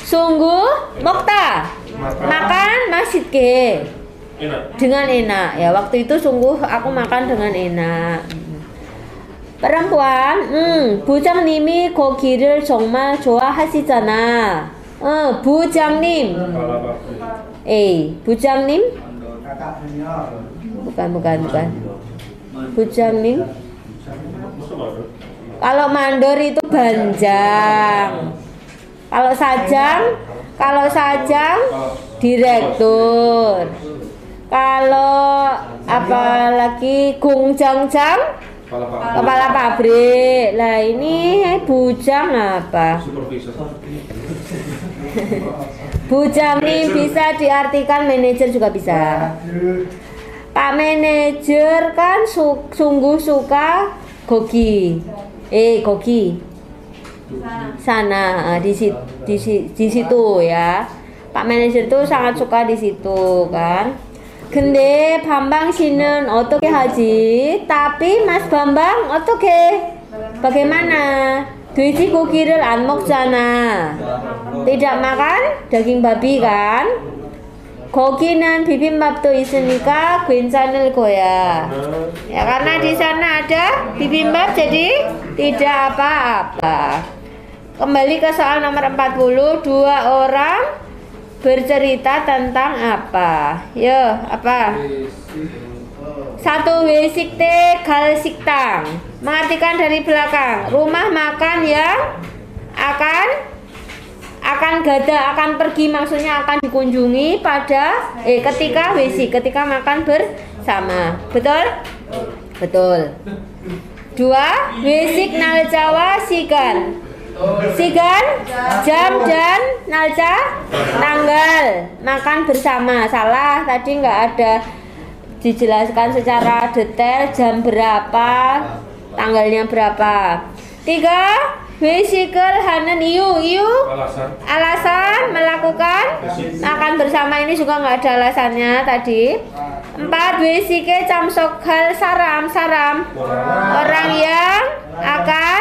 sungguh mokta makan masitke dengan enak ya, waktu itu sungguh aku makan dengan enak. Perempuan, hmm, 부장님이 고기를 정말 좋아하시잖아. Eh, 부장님, eh 부장님, bukan bukan bukan, 부장님. Kalau mandor itu banjang. Kalau sajang, kalau sajang direktur. Kalau apalagi gungjang-jang kepala pabrik. Lah ini bujang apa? Bujang ini bisa diartikan manajer juga bisa. Pak manajer kan su sungguh suka gogi. Eh gogi. Sana di situ, di, di situ ya. Pak manajer tuh sangat suka di situ kan. Gende Bambang sinen otoke haji, tapi Mas Bambang otoke. Bagaimana? Duiji kukiril anmok sana. Tidak makan daging babi kan? Goginan bibimbap tuh isinika guencanil goya. Ya karena di sana ada bibimbap jadi tidak apa-apa. Kembali ke soal nomor empat puluh, dua orang bercerita tentang apa? Yo, apa? Satu wisik tegal siktang, mengartikan dari belakang. Rumah makan yang akan akan gada, akan pergi, maksudnya akan dikunjungi pada eh ketika wisik, ketika makan bersama. Betul? Betul. Dua, wisik naljawa sigan. Sigan, jam dan nalca tanggal. Makan bersama. Salah, tadi nggak ada dijelaskan secara detail jam berapa, tanggalnya berapa. Tiga, wisikel hanen iu iu alasan. Alasan melakukan makan bersama ini juga nggak ada alasannya tadi. Empat, wisike camsokhal saram saram, orang yang akan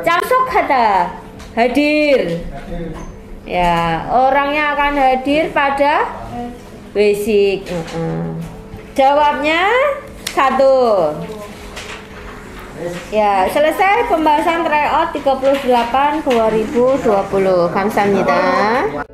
camsok hatta, hadir ya, orangnya akan hadir pada wisik. Jawabnya satu. Ya, selesai pembahasan tryout tiga puluh delapan dua ribu dua puluh. Kamsahamnida.